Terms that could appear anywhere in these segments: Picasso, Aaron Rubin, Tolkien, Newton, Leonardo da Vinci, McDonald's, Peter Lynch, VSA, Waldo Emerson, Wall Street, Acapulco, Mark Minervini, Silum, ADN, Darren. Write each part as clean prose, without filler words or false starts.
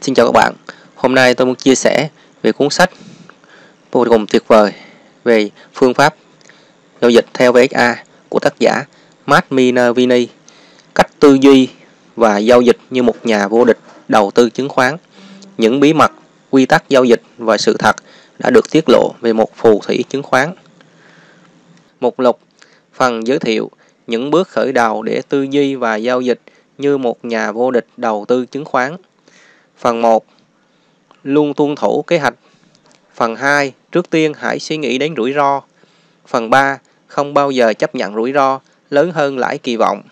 Xin chào các bạn. Hôm nay tôi muốn chia sẻ về cuốn sách vô cùng tuyệt vời về phương pháp giao dịch theo VSA của tác giả Mark Minervini, cách tư duy và giao dịch như một nhà vô địch đầu tư chứng khoán. Những bí mật, quy tắc giao dịch và sự thật đã được tiết lộ về một phù thủy chứng khoán. Mục lục phần giới thiệu những bước khởi đầu để tư duy và giao dịch như một nhà vô địch đầu tư chứng khoán. Phần 1. Luôn tuân thủ kế hoạch. Phần 2. Trước tiên hãy suy nghĩ đến rủi ro. Phần 3. Không bao giờ chấp nhận rủi ro lớn hơn lãi kỳ vọng.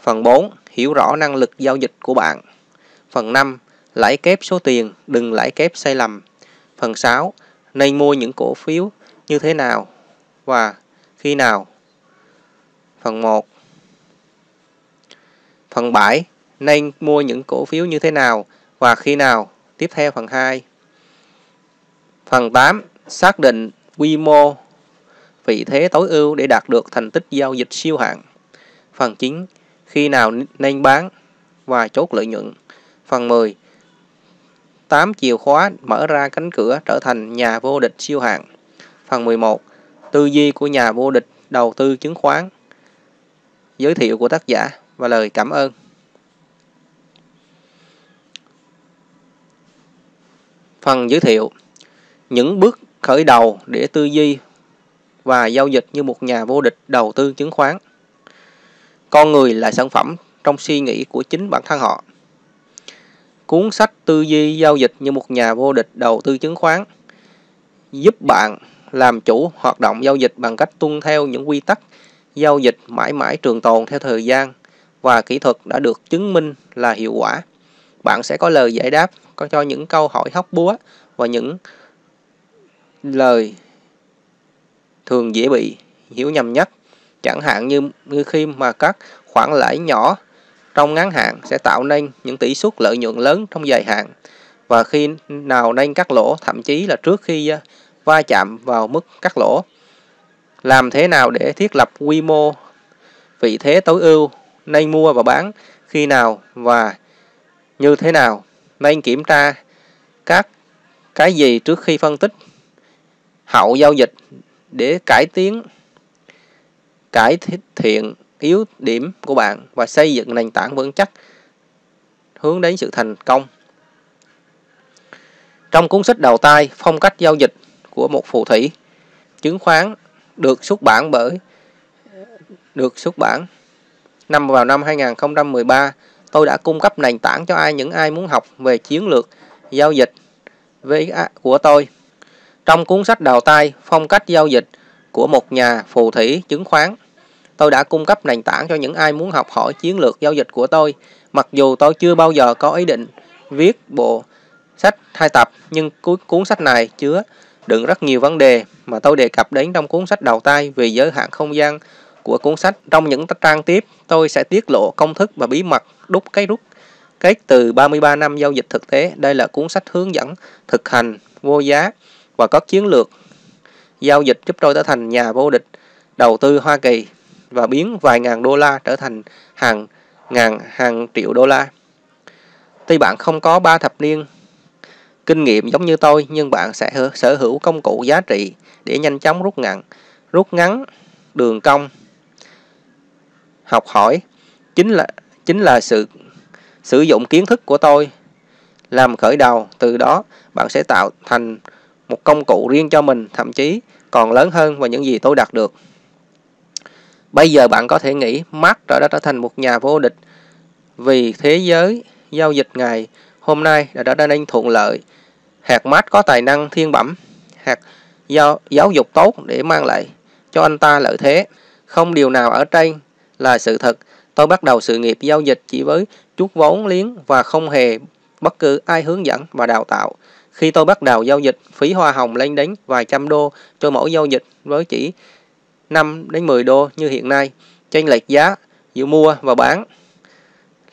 Phần 4. Hiểu rõ năng lực giao dịch của bạn. Phần 5. Lãi kép số tiền, đừng lãi kép sai lầm. Phần 6. Nên mua những cổ phiếu như thế nào và khi nào. Phần 1. Phần 7. Nên mua những cổ phiếu như thế nào và khi nào. Tiếp theo phần 2. Phần 8. Xác định quy mô, vị thế tối ưu để đạt được thành tích giao dịch siêu hạn. Phần 9. Khi nào nên bán và chốt lợi nhuận. Phần 10. 8 chìa khóa mở ra cánh cửa trở thành nhà vô địch siêu hạn. Phần 11. Tư duy của nhà vô địch đầu tư chứng khoán. Giới thiệu của tác giả và lời cảm ơn. Phần giới thiệu những bước khởi đầu để tư duy và giao dịch như một nhà vô địch đầu tư chứng khoán. Con người là sản phẩm trong suy nghĩ của chính bản thân họ. Cuốn sách Tư duy giao dịch như một nhà vô địch đầu tư chứng khoán giúp bạn làm chủ hoạt động giao dịch bằng cách tuân theo những quy tắc giao dịch mãi mãi trường tồn theo thời gian và kỹ thuật đã được chứng minh là hiệu quả. Bạn sẽ có lời giải đáp cho những câu hỏi hóc búa và những lời thường dễ bị hiểu nhầm nhất. Chẳng hạn như khi mà các khoản lãi nhỏ trong ngắn hạn sẽ tạo nên những tỷ suất lợi nhuận lớn trong dài hạn, và khi nào nên cắt lỗ, thậm chí là trước khi va chạm vào mức cắt lỗ. Làm thế nào để thiết lập quy mô, vị thế tối ưu, nên mua và bán khi nào và như thế nào. Nên kiểm tra cái gì trước khi phân tích hậu giao dịch để cải thiện yếu điểm của bạn và xây dựng nền tảng vững chắc hướng đến sự thành công. Trong cuốn sách đầu tay Phong cách giao dịch của một phù thủy chứng khoán được xuất bản vào năm 2013, tôi đã cung cấp nền tảng cho những ai muốn học về chiến lược giao dịch của tôi. Trong cuốn sách đầu tay Phong cách giao dịch của một nhà phù thủy chứng khoán, tôi đã cung cấp nền tảng cho những ai muốn học hỏi chiến lược giao dịch của tôi. Mặc dù tôi chưa bao giờ có ý định viết bộ sách 2 tập, nhưng cuốn sách này chứa đựng rất nhiều vấn đề mà tôi đề cập đến trong cuốn sách đầu tay về giới hạn không gian của cuốn sách. Trong những trang tiếp, tôi sẽ tiết lộ công thức và bí mật đúc kết từ 33 năm giao dịch thực tế. Đây là cuốn sách hướng dẫn thực hành vô giá và các chiến lược giao dịch giúp tôi trở thành nhà vô địch đầu tư Hoa Kỳ và biến vài ngàn đô la trở thành hàng triệu đô la. Tuy bạn không có 3 thập niên kinh nghiệm giống như tôi, nhưng bạn sẽ sở hữu công cụ giá trị để nhanh chóng rút ngắn đường cong. Học hỏi chính là sự sử dụng kiến thức của tôi làm khởi đầu. Từ đó bạn sẽ tạo thành một công cụ riêng cho mình, thậm chí còn lớn hơn và những gì tôi đạt được. Bây giờ bạn có thể nghĩ Mark đã trở thành một nhà vô địch vì thế giới giao dịch ngày hôm nay đã trở nên thuận lợi. Hạt Mark có tài năng thiên bẩm, hạt giáo dục tốt để mang lại cho anh ta lợi thế. Không điều nào ở trên là sự thật. Tôi bắt đầu sự nghiệp giao dịch chỉ với chút vốn liếng và không hề bất cứ ai hướng dẫn và đào tạo. Khi tôi bắt đầu giao dịch, phí hoa hồng lên đến vài trăm đô cho mỗi giao dịch với chỉ 5 đến 10 đô như hiện nay. Chênh lệch giá giữa mua và bán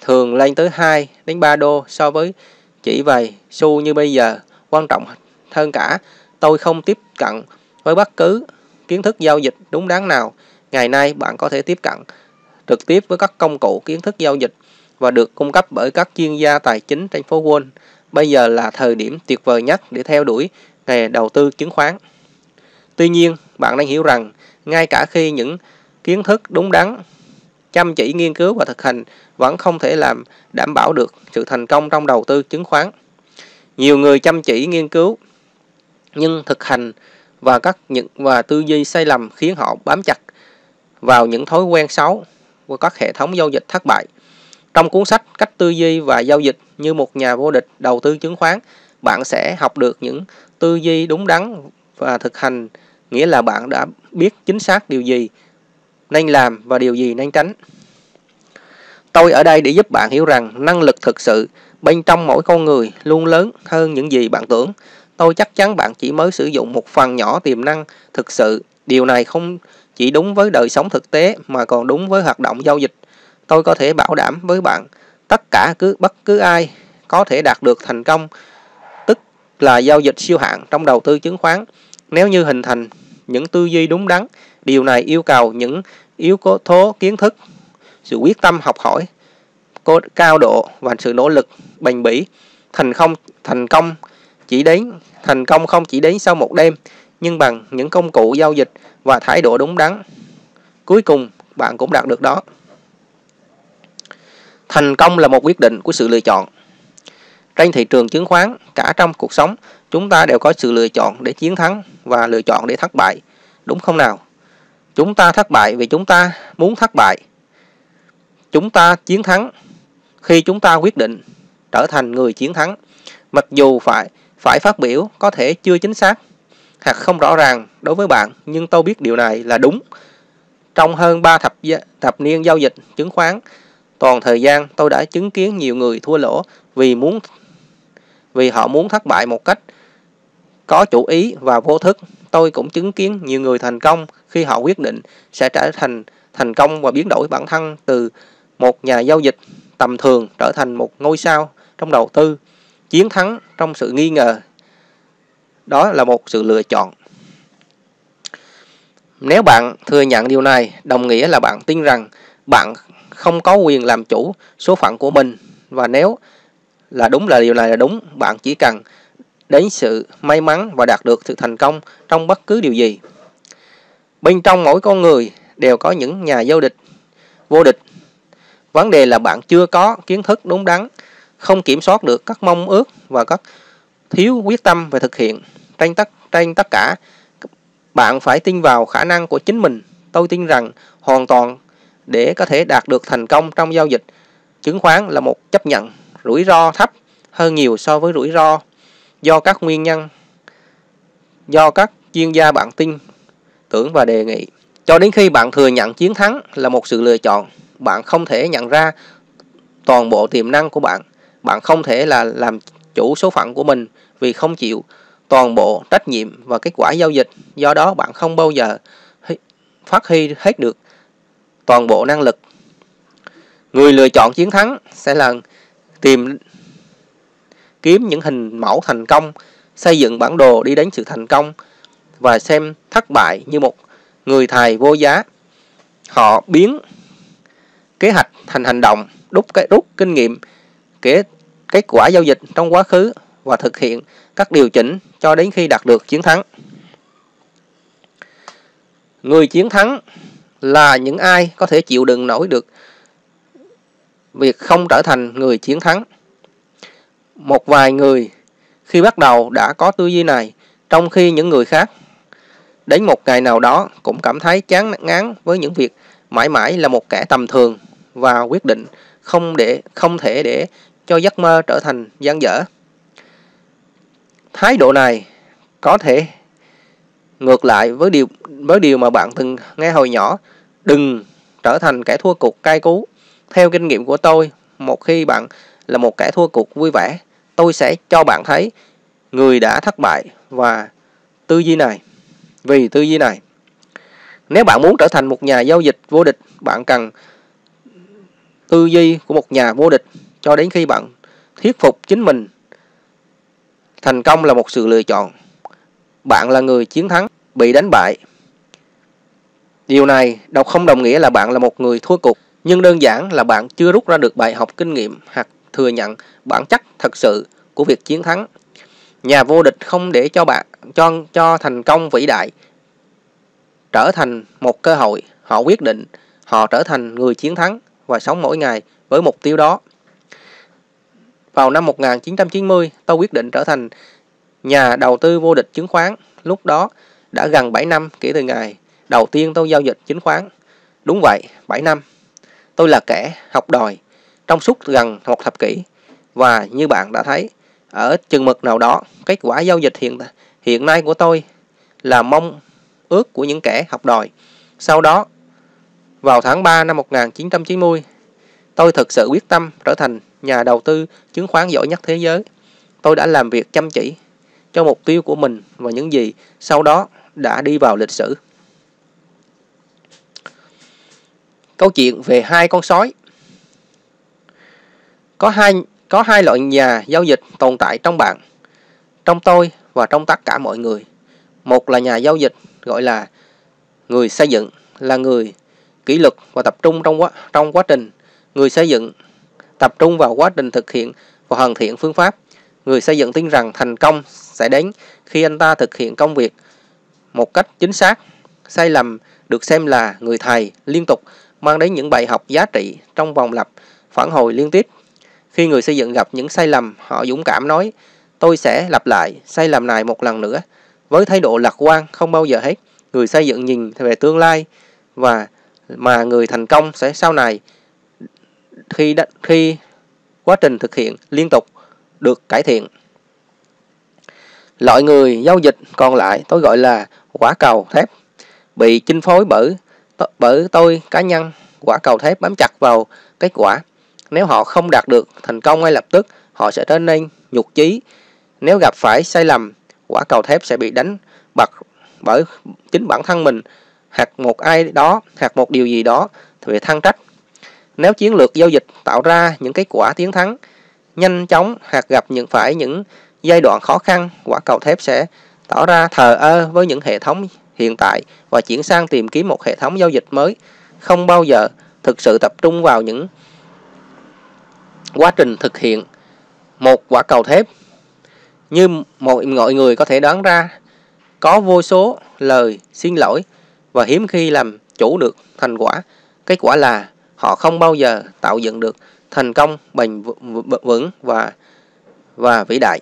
thường lên tới 2 đến 3 đô so với chỉ vài xu như bây giờ. Quan trọng hơn cả, tôi không tiếp cận với bất cứ kiến thức giao dịch đúng đắn nào. Ngày nay bạn có thể tiếp cận trực tiếp với các công cụ kiến thức giao dịch và được cung cấp bởi các chuyên gia tài chính trên phố Wall. Bây giờ là thời điểm tuyệt vời nhất để theo đuổi nghề đầu tư chứng khoán. Tuy nhiên, bạn nên hiểu rằng, ngay cả khi những kiến thức đúng đắn, chăm chỉ nghiên cứu và thực hành vẫn không thể đảm bảo được sự thành công trong đầu tư chứng khoán. Nhiều người chăm chỉ nghiên cứu nhưng thực hành và tư duy sai lầm khiến họ bám chặt vào những thói quen xấu của các hệ thống giao dịch thất bại. Trong cuốn sách Cách tư duy và giao dịch như một nhà vô địch đầu tư chứng khoán, bạn sẽ học được những tư duy đúng đắn và thực hành, nghĩa là bạn đã biết chính xác điều gì nên làm và điều gì nên tránh. Tôi ở đây để giúp bạn hiểu rằng năng lực thực sự bên trong mỗi con người luôn lớn hơn những gì bạn tưởng. Tôi chắc chắn bạn chỉ mới sử dụng một phần nhỏ tiềm năng thực sự. Điều này không chỉ đúng với đời sống thực tế mà còn đúng với hoạt động giao dịch. Tôi có thể bảo đảm với bạn, bất cứ ai có thể đạt được thành công, tức là giao dịch siêu hạng trong đầu tư chứng khoán, nếu như hình thành những tư duy đúng đắn. Điều này yêu cầu những yếu tố kiến thức, sự quyết tâm học hỏi cao độ và sự nỗ lực bền bỉ. Thành công không chỉ đến sau một đêm, nhưng bằng những công cụ giao dịch và thái độ đúng đắn, cuối cùng bạn cũng đạt được đó. Thành công là một quyết định của sự lựa chọn. Trên thị trường chứng khoán, cả trong cuộc sống, chúng ta đều có sự lựa chọn để chiến thắng và lựa chọn để thất bại. Đúng không nào? Chúng ta thất bại vì chúng ta muốn thất bại. Chúng ta chiến thắng khi chúng ta quyết định trở thành người chiến thắng. Mặc dù phải phát biểu có thể chưa chính xác hoặc không rõ ràng đối với bạn, nhưng tôi biết điều này là đúng. Trong hơn 3 thập niên giao dịch chứng khoán toàn thời gian, tôi đã chứng kiến nhiều người thua lỗ vì họ muốn thất bại một cách có chủ ý và vô thức. Tôi cũng chứng kiến nhiều người thành công khi họ quyết định sẽ trở thành thành công và biến đổi bản thân từ một nhà giao dịch tầm thường trở thành một ngôi sao trong đầu tư. Chiến thắng trong sự nghi ngờ, đó là một sự lựa chọn. Nếu bạn thừa nhận điều này, đồng nghĩa là bạn tin rằng bạn không có quyền làm chủ số phận của mình. Và nếu điều này là đúng, bạn chỉ cần đến sự may mắn và đạt được sự thành công trong bất cứ điều gì. Bên trong mỗi con người đều có những nhà giao dịch vô địch. Vấn đề là bạn chưa có kiến thức đúng đắn, không kiểm soát được các mong ước và các thiếu quyết tâm về thực hiện. Trên tất cả, bạn phải tin vào khả năng của chính mình. Tôi tin rằng hoàn toàn để có thể đạt được thành công trong giao dịch chứng khoán là một chấp nhận rủi ro thấp hơn nhiều so với rủi ro do các nguyên nhân do các chuyên gia bạn tin tưởng và đề nghị. Cho đến khi bạn thừa nhận chiến thắng là một sự lựa chọn, bạn không thể nhận ra toàn bộ tiềm năng của bạn. Bạn không thể làm chủ số phận của mình vì không chịu toàn bộ trách nhiệm và kết quả giao dịch. Do đó bạn không bao giờ phát huy hết được toàn bộ năng lực. Người lựa chọn chiến thắng sẽ là kiếm những hình mẫu thành công, xây dựng bản đồ đi đến sự thành công và xem thất bại như một người thầy vô giá. Họ biến kế hoạch thành hành động, rút kinh nghiệm kết quả giao dịch trong quá khứ và thực hiện các điều chỉnh cho đến khi đạt được chiến thắng. Người chiến thắng là những ai có thể chịu đựng nổi được việc không trở thành người chiến thắng. Một vài người khi bắt đầu đã có tư duy này, trong khi những người khác đến một ngày nào đó cũng cảm thấy chán ngán với những việc mãi mãi là một kẻ tầm thường và quyết định không thể để cho giấc mơ trở thành dang dở. Thái độ này có thể ngược lại với điều mà bạn từng nghe hồi nhỏ: đừng trở thành kẻ thua cuộc cay cú. Theo kinh nghiệm của tôi, một khi bạn là một kẻ thua cuộc vui vẻ, tôi sẽ cho bạn thấy người đã thất bại và tư duy này. Nếu bạn muốn trở thành một nhà giao dịch vô địch, bạn cần tư duy của một nhà vô địch cho đến khi bạn thuyết phục chính mình. Thành công là một sự lựa chọn. Bạn là người chiến thắng bị đánh bại. Điều này không đồng nghĩa là bạn là một người thua cuộc, nhưng đơn giản là bạn chưa rút ra được bài học kinh nghiệm hoặc thừa nhận bản chất thật sự của việc chiến thắng. Nhà vô địch không để cho thành công vĩ đại trở thành một cơ hội. Họ quyết định họ trở thành người chiến thắng và sống mỗi ngày với mục tiêu đó. Vào năm 1990, tôi quyết định trở thành nhà đầu tư vô địch chứng khoán. Lúc đó đã gần 7 năm kể từ ngày đầu tiên tôi giao dịch chứng khoán. Đúng vậy, 7 năm. Tôi là kẻ học đòi trong suốt gần một thập kỷ. Và như bạn đã thấy, ở chừng mực nào đó, kết quả giao dịch hiện nay của tôi là mong ước của những kẻ học đòi. Sau đó, vào tháng 3 năm 1990, tôi thực sự quyết tâm trở thành nhà đầu tư chứng khoán giỏi nhất thế giới. Tôi đã làm việc chăm chỉ cho mục tiêu của mình và những gì sau đó đã đi vào lịch sử. Câu chuyện về hai con sói. Có hai loại nhà giao dịch tồn tại trong bạn, trong tôi và trong tất cả mọi người. Một là nhà giao dịch gọi là người xây dựng, là người kỷ luật và tập trung trong quá trình. Người xây dựng tập trung vào quá trình thực hiện và hoàn thiện phương pháp. Người xây dựng tin rằng thành công sẽ đến khi anh ta thực hiện công việc một cách chính xác. Sai lầm được xem là người thầy liên tục mang đến những bài học giá trị trong vòng lặp phản hồi liên tiếp. Khi người xây dựng gặp những sai lầm, họ dũng cảm nói, tôi sẽ lặp lại sai lầm này một lần nữa. Với thái độ lạc quan không bao giờ hết, người xây dựng nhìn về tương lai và mà người thành công sẽ sau này khi quá trình thực hiện liên tục được cải thiện. Loại người giao dịch còn lại tôi gọi là quả cầu thép, bị chi phối bởi tôi cá nhân. Quả cầu thép bám chặt vào kết quả. Nếu họ không đạt được thành công ngay lập tức, họ sẽ trở nên nhụt chí. Nếu gặp phải sai lầm, quả cầu thép sẽ bị đánh bật bởi chính bản thân mình, hoặc một ai đó, hoặc một điều gì đó thì than trách. Nếu chiến lược giao dịch tạo ra những kết quả tiến thắng nhanh chóng, hoặc gặp những giai đoạn khó khăn, quả cầu thép sẽ tỏ ra thờ ơ với những hệ thống hiện tại và chuyển sang tìm kiếm một hệ thống giao dịch mới, không bao giờ thực sự tập trung vào những quá trình thực hiện. Một quả cầu thép, như mọi người có thể đoán ra, có vô số lời xin lỗi và hiếm khi làm chủ được thành quả. Kết quả là họ không bao giờ tạo dựng được thành công bền vững và vĩ đại.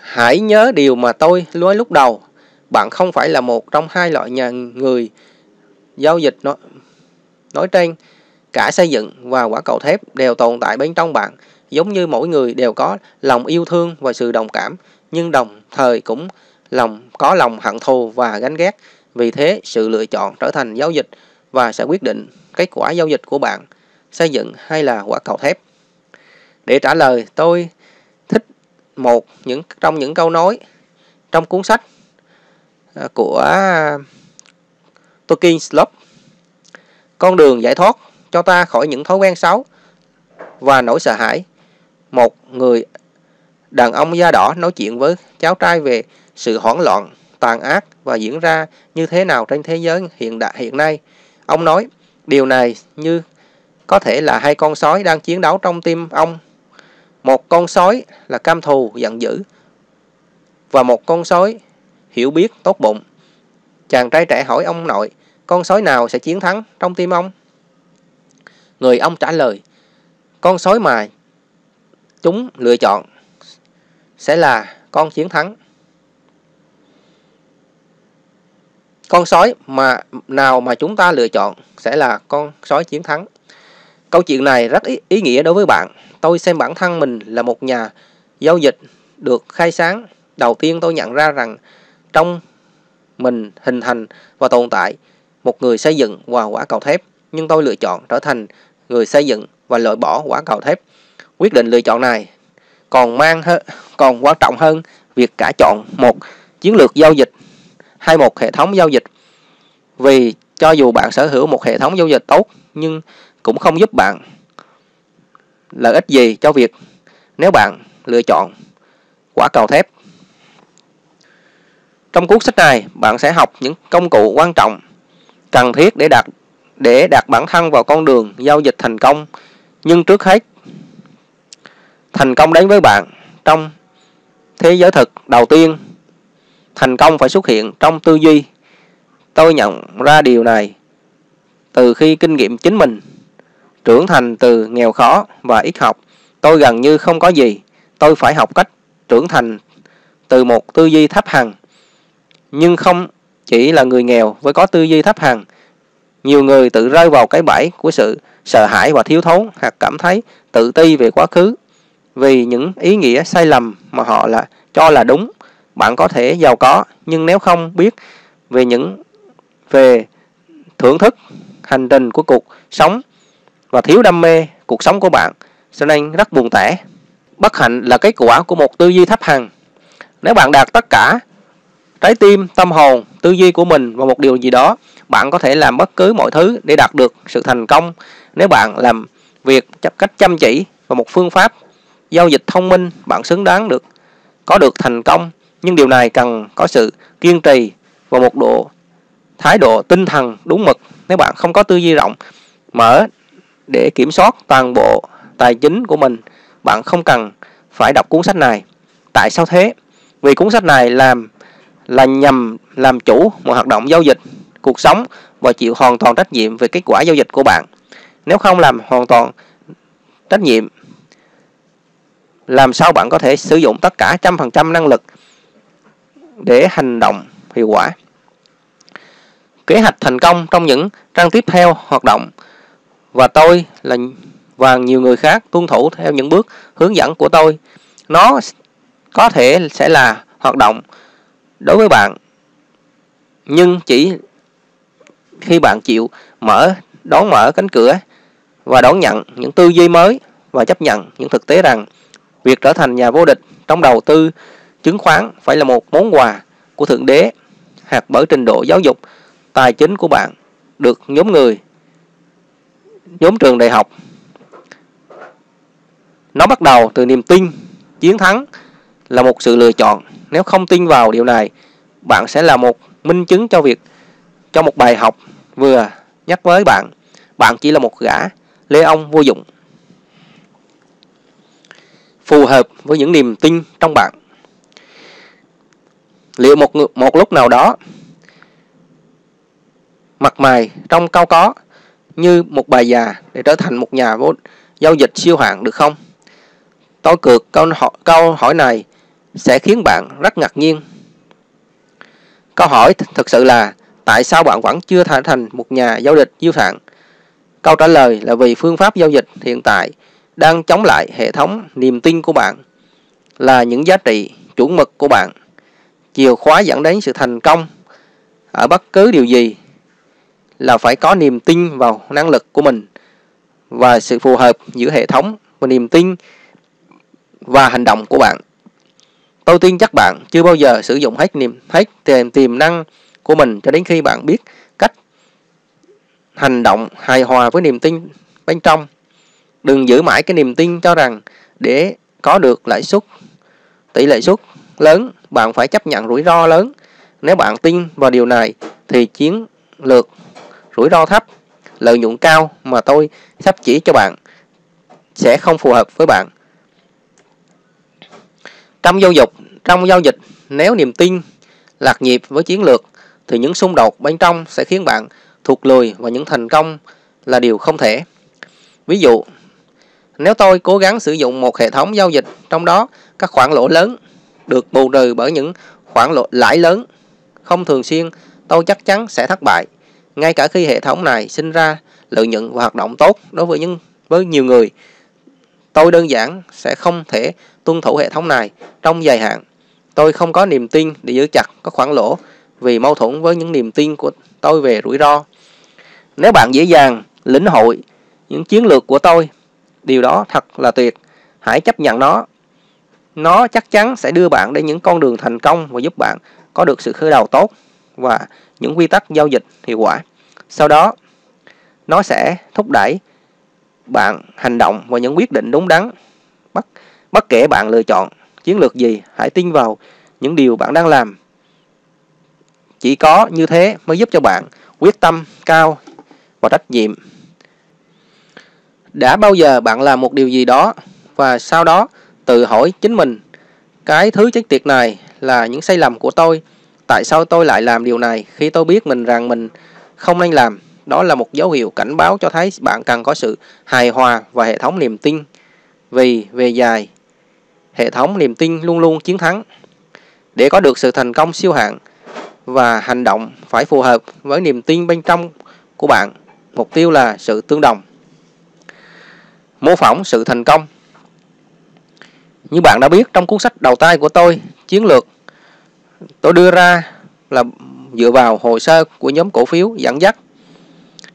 Hãy nhớ điều mà tôi nói lúc đầu, bạn không phải là một trong hai loại người giao dịch nói trên. Cả xây dựng và quả cầu thép đều tồn tại bên trong bạn, giống như mỗi người đều có lòng yêu thương và sự đồng cảm, nhưng đồng thời cũng có lòng hận thù và ganh ghét. Vì thế, sự lựa chọn trở thành giao dịch và sẽ quyết định kết quả giao dịch của bạn, xây dựng hay là quả cầu thép. Để trả lời, tôi thích trong những câu nói trong cuốn sách của Tolkien Slope. Con đường giải thoát cho ta khỏi những thói quen xấu và nỗi sợ hãi. Một người đàn ông da đỏ nói chuyện với cháu trai về sự hoảng loạn, tàn ác và diễn ra như thế nào trên thế giới hiện nay. Ông nói, điều này như có thể là hai con sói đang chiến đấu trong tim ông. Một con sói là căm thù, giận dữ, và một con sói hiểu biết, tốt bụng. Chàng trai trẻ hỏi ông nội, con sói nào sẽ chiến thắng trong tim ông? Người ông trả lời, con sói mà chúng lựa chọn sẽ là con chiến thắng. Con sói nào mà chúng ta lựa chọn sẽ là con sói chiến thắng. Câu chuyện này rất ý nghĩa đối với bạn. Tôi xem bản thân mình là một nhà giao dịch được khai sáng. Đầu tiên tôi nhận ra rằng trong mình hình thành và tồn tại một người xây dựng và quả cầu thép. Nhưng tôi lựa chọn trở thành người xây dựng và loại bỏ quả cầu thép. Quyết định lựa chọn này còn quan trọng hơn việc cả chọn một chiến lược giao dịch hay một hệ thống giao dịch. Vì cho dù bạn sở hữu một hệ thống giao dịch tốt, nhưng cũng không giúp bạn lợi ích gì cho việc nếu bạn lựa chọn quả cầu thép. Trong cuốn sách này, bạn sẽ học những công cụ quan trọng cần thiết để đặt bản thân vào con đường giao dịch thành công. Nhưng trước hết, Thành công đến với bạn trong thế giới thực. Đầu tiên, thành công phải xuất hiện trong tư duy. Tôi nhận ra điều này từ khi kinh nghiệm chính mình. Trưởng thành từ nghèo khó và ít học, tôi gần như không có gì. Tôi phải học cách trưởng thành từ một tư duy thấp hằn. Nhưng không chỉ là người nghèo với có tư duy thấp hằn. Nhiều người tự rơi vào cái bẫy của sự sợ hãi và thiếu thốn, hoặc cảm thấy tự ti về quá khứ vì những ý nghĩa sai lầm mà họ cho là đúng. Bạn có thể giàu có, nhưng nếu không biết về thưởng thức hành trình của cuộc sống và thiếu đam mê cuộc sống của bạn sẽ nên rất buồn tẻ. Bất hạnh là kết quả của một tư duy thấp hằn. Nếu bạn đạt tất cả trái tim, tâm hồn, tư duy của mình vào một điều gì đó, bạn có thể làm bất cứ mọi thứ để đạt được sự thành công. Nếu bạn làm việc cách chăm chỉ và một phương pháp giao dịch thông minh, bạn xứng đáng có được thành công. Nhưng điều này cần có sự kiên trì và một thái độ tinh thần đúng mực. Nếu bạn không có tư duy rộng mở để kiểm soát toàn bộ tài chính của mình, bạn không cần phải đọc cuốn sách này. Tại sao thế? Vì cuốn sách này là nhằm làm chủ một hoạt động giao dịch, cuộc sống và chịu hoàn toàn trách nhiệm về kết quả giao dịch của bạn. Nếu không làm hoàn toàn trách nhiệm, làm sao bạn có thể sử dụng tất cả 100% năng lực để hành động hiệu quả? Kế hoạch thành công trong những trang tiếp theo hoạt động và tôi và nhiều người khác tuân thủ theo những bước hướng dẫn của tôi. Nó có thể sẽ là hoạt động đối với bạn, nhưng chỉ khi bạn chịu đón mở cánh cửa và đón nhận những tư duy mới và chấp nhận những thực tế rằng việc trở thành nhà vô địch trong đầu tư chứng khoán phải là một món quà của Thượng Đế, hoặc bởi trình độ giáo dục tài chính của bạn được nhóm trường đại học. Nó bắt đầu từ niềm tin. Chiến thắng là một sự lựa chọn. Nếu không tin vào điều này, bạn sẽ là một minh chứng cho một bài học vừa nhắc với bạn. Bạn chỉ là một gã lê ông vô dụng. Phù hợp với những niềm tin trong bạn. Liệu một lúc nào đó, mặt mày trông cao có như một bà già để trở thành một nhà giao dịch siêu hạng được không? Tôi cược câu hỏi này sẽ khiến bạn rất ngạc nhiên. Câu hỏi thực sự là tại sao bạn vẫn chưa trở thành một nhà giao dịch siêu hạng? Câu trả lời là vì phương pháp giao dịch hiện tại đang chống lại hệ thống niềm tin của bạn, là những giá trị chuẩn mực của bạn. Chìa khóa dẫn đến sự thành công ở bất cứ điều gì là phải có niềm tin vào năng lực của mình và sự phù hợp giữa hệ thống và niềm tin và hành động của bạn. Tôi tin chắc bạn chưa bao giờ sử dụng hết tiềm năng của mình cho đến khi bạn biết cách hành động hài hòa với niềm tin bên trong. Đừng giữ mãi cái niềm tin cho rằng để có được tỷ lệ suất lớn, bạn phải chấp nhận rủi ro lớn. Nếu bạn tin vào điều này thì chiến lược rủi ro thấp, lợi nhuận cao mà tôi sắp chỉ cho bạn sẽ không phù hợp với bạn. Trong giao dịch, nếu niềm tin lạc nhịp với chiến lược thì những xung đột bên trong sẽ khiến bạn thụt lùi và những thành công là điều không thể. Ví dụ, nếu tôi cố gắng sử dụng một hệ thống giao dịch trong đó các khoản lỗ lớn được bù trừ bởi những khoản lãi lớn không thường xuyên, tôi chắc chắn sẽ thất bại. Ngay cả khi hệ thống này sinh ra lợi nhuận và hoạt động tốt đối với nhiều người, tôi đơn giản sẽ không thể tuân thủ hệ thống này trong dài hạn. Tôi không có niềm tin để giữ chặt các khoản lỗ vì mâu thuẫn với những niềm tin của tôi về rủi ro. Nếu bạn dễ dàng lĩnh hội những chiến lược của tôi, điều đó thật là tuyệt. Hãy chấp nhận nó. Nó chắc chắn sẽ đưa bạn đến những con đường thành công và giúp bạn có được sự khởi đầu tốt và những quy tắc giao dịch hiệu quả. Sau đó, nó sẽ thúc đẩy bạn hành động và những quyết định đúng đắn. Bất kể bạn lựa chọn chiến lược gì, hãy tin vào những điều bạn đang làm. Chỉ có như thế mới giúp cho bạn quyết tâm cao và trách nhiệm. Đã bao giờ bạn làm một điều gì đó và sau đó tự hỏi chính mình, cái thứ chết tiệt này là những sai lầm của tôi. Tại sao tôi lại làm điều này khi tôi biết mình rằng mình không nên làm? Đó là một dấu hiệu cảnh báo cho thấy bạn cần có sự hài hòa và hệ thống niềm tin. Vì về dài, hệ thống niềm tin luôn luôn chiến thắng. Để có được sự thành công siêu hạn và hành động phải phù hợp với niềm tin bên trong của bạn. Mục tiêu là sự tương đồng. Mô phỏng sự thành công. Như bạn đã biết trong cuốn sách đầu tay của tôi, Chiến lược, tôi đưa ra là dựa vào hồ sơ của nhóm cổ phiếu dẫn dắt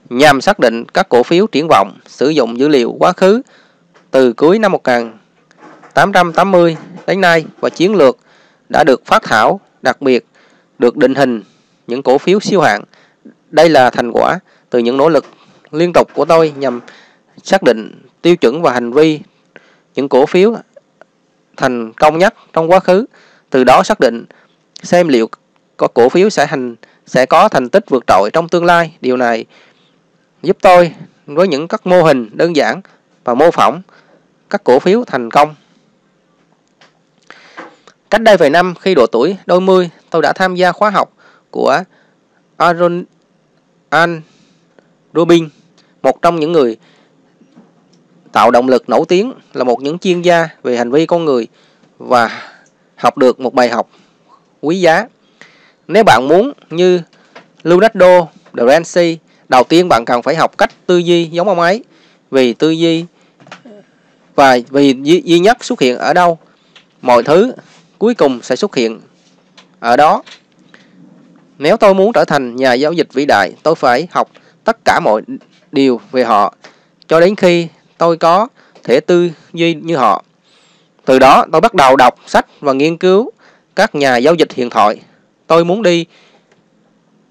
nhằm xác định các cổ phiếu triển vọng, sử dụng dữ liệu quá khứ từ cuối năm 1880 đến nay, và chiến lược đã được phát thảo, đặc biệt được định hình những cổ phiếu siêu hạng. Đây là thành quả từ những nỗ lực liên tục của tôi nhằm xác định tiêu chuẩn và hành vi những cổ phiếu thành công nhất trong quá khứ, từ đó xác định xem liệu có cổ phiếu sẽ có thành tích vượt trội trong tương lai. Điều này giúp tôi với những các mô hình đơn giản và mô phỏng các cổ phiếu thành công. Cách đây vài năm, khi độ tuổi đôi mươi, tôi đã tham gia khóa học của Aaron Rubin, một trong những người tạo động lực nổi tiếng, là một những chuyên gia về hành vi con người, và học được một bài học quý giá. Nếu bạn muốn như Leonardo da Vinci, đầu tiên bạn cần phải học cách tư duy giống ông ấy, vì tư duy và vì duy nhất xuất hiện ở đâu, mọi thứ cuối cùng sẽ xuất hiện ở đó. Nếu tôi muốn trở thành nhà giao dịch vĩ đại, tôi phải học tất cả mọi điều về họ cho đến khi tôi có thể tư duy như họ. Từ đó tôi bắt đầu đọc sách và nghiên cứu các nhà giao dịch hiện thoại. Tôi muốn đi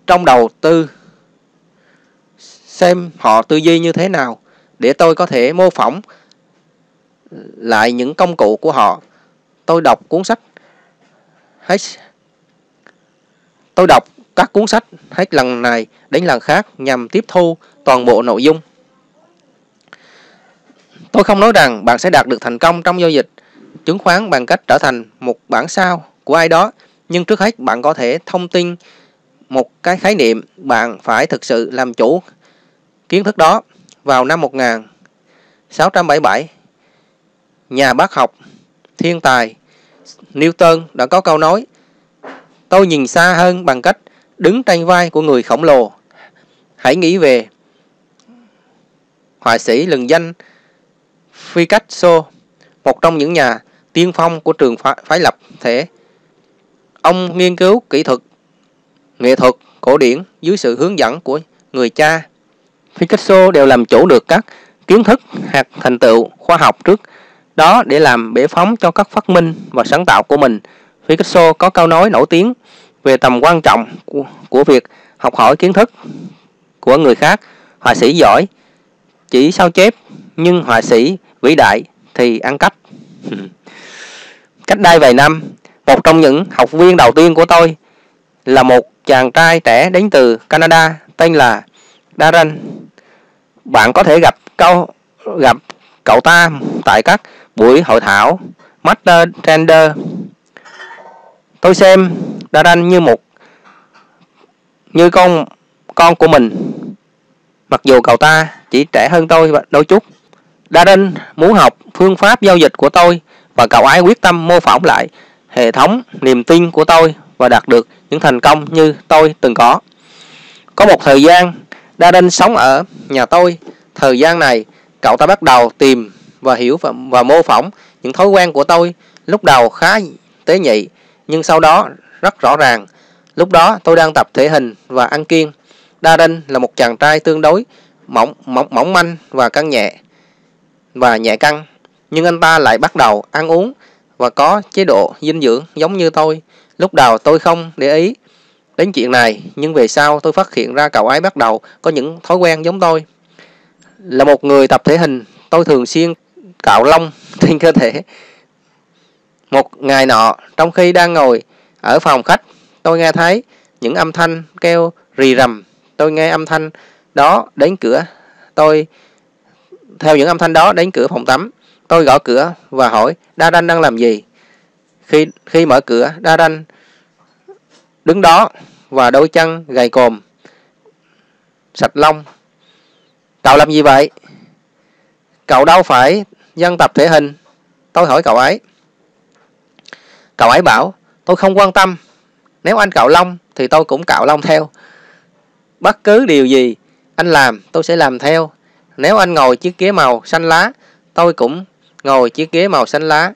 trong đầu tư xem họ tư duy như thế nào để tôi có thể mô phỏng lại những công cụ của họ. Tôi đọc các cuốn sách hết lần này đến lần khác nhằm tiếp thu toàn bộ nội dung. Tôi không nói rằng bạn sẽ đạt được thành công trong giao dịch chứng khoán bằng cách trở thành một bản sao của ai đó, nhưng trước hết bạn có thể thông tin một cái khái niệm, bạn phải thực sự làm chủ kiến thức đó. Vào năm 1677, nhà bác học thiên tài Newton đã có câu nói: tôi nhìn xa hơn bằng cách đứng trên vai của người khổng lồ. Hãy nghĩ về họa sĩ lừng danh Picasso, một trong những nhà tiên phong của trường phái lập thể. Ông nghiên cứu nghệ thuật cổ điển dưới sự hướng dẫn của người cha. Picasso đều làm chủ được các kiến thức hoặc thành tựu khoa học trước đó để làm bệ phóng cho các phát minh và sáng tạo của mình. Picasso có câu nói nổi tiếng về tầm quan trọng của việc học hỏi kiến thức của người khác. Họa sĩ giỏi chỉ sao chép, nhưng họa sĩ vĩ đại thì ăn cắp. Cách đây vài năm, một trong những học viên đầu tiên của tôi là một chàng trai trẻ đến từ Canada tên là Darren. Bạn có thể gặp cậu ta tại các buổi hội thảo Master Trader. Tôi xem Darren như con của mình, mặc dù cậu ta chỉ trẻ hơn tôi đôi chút. Darren muốn học phương pháp giao dịch của tôi, và cậu ấy quyết tâm mô phỏng lại hệ thống niềm tin của tôi và đạt được những thành công như tôi từng có. Có một thời gian, Darren sống ở nhà tôi. Thời gian này, cậu ta bắt đầu tìm và hiểu và mô phỏng những thói quen của tôi. Lúc đầu khá tế nhị, nhưng sau đó rất rõ ràng. Lúc đó tôi đang tập thể hình và ăn kiêng. Darren là một chàng trai tương đối mỏng manh và nhẹ cân, nhưng anh ta lại bắt đầu ăn uống và có chế độ dinh dưỡng giống như tôi. Lúc đầu tôi không để ý đến chuyện này, nhưng về sau tôi phát hiện ra cậu ấy bắt đầu có những thói quen giống tôi. Là một người tập thể hình, tôi thường xuyên cạo lông trên cơ thể. Một ngày nọ, trong khi đang ngồi ở phòng khách, tôi nghe thấy những âm thanh kêu rì rầm. Tôi nghe âm thanh đó đến cửa phòng tắm. Tôi gõ cửa và hỏi Darren đang làm gì. Khi mở cửa, Darren đứng đó và đôi chân gầy còm, sạch lông. Cậu làm gì vậy? Cậu đâu phải dân tập thể hình, tôi hỏi cậu ấy. Cậu ấy bảo, tôi không quan tâm. Nếu anh cạo lông thì tôi cũng cạo lông theo. Bất cứ điều gì anh làm tôi sẽ làm theo. Nếu anh ngồi chiếc ghế màu xanh lá, tôi cũng ngồi chiếc ghế màu xanh lá.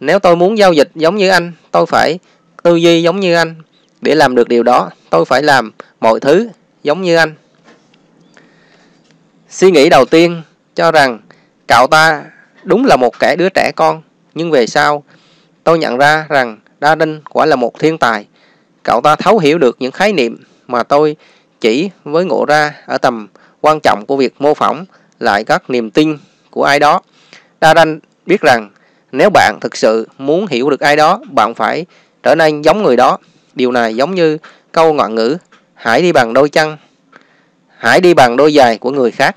Nếu tôi muốn giao dịch giống như anh, tôi phải tư duy giống như anh. Để làm được điều đó, tôi phải làm mọi thứ giống như anh. Suy nghĩ đầu tiên cho rằng cậu ta đúng là một kẻ đứa trẻ con. Nhưng về sau, tôi nhận ra rằng Darren quả là một thiên tài. Cậu ta thấu hiểu được những khái niệm mà tôi chỉ với ngộ ra ở tầm quan trọng của việc mô phỏng lại các niềm tin của ai đó. Darren biết rằng nếu bạn thực sự muốn hiểu được ai đó, bạn phải trở nên giống người đó. Điều này giống như câu ngạn ngữ, hãy đi bằng đôi giày của người khác.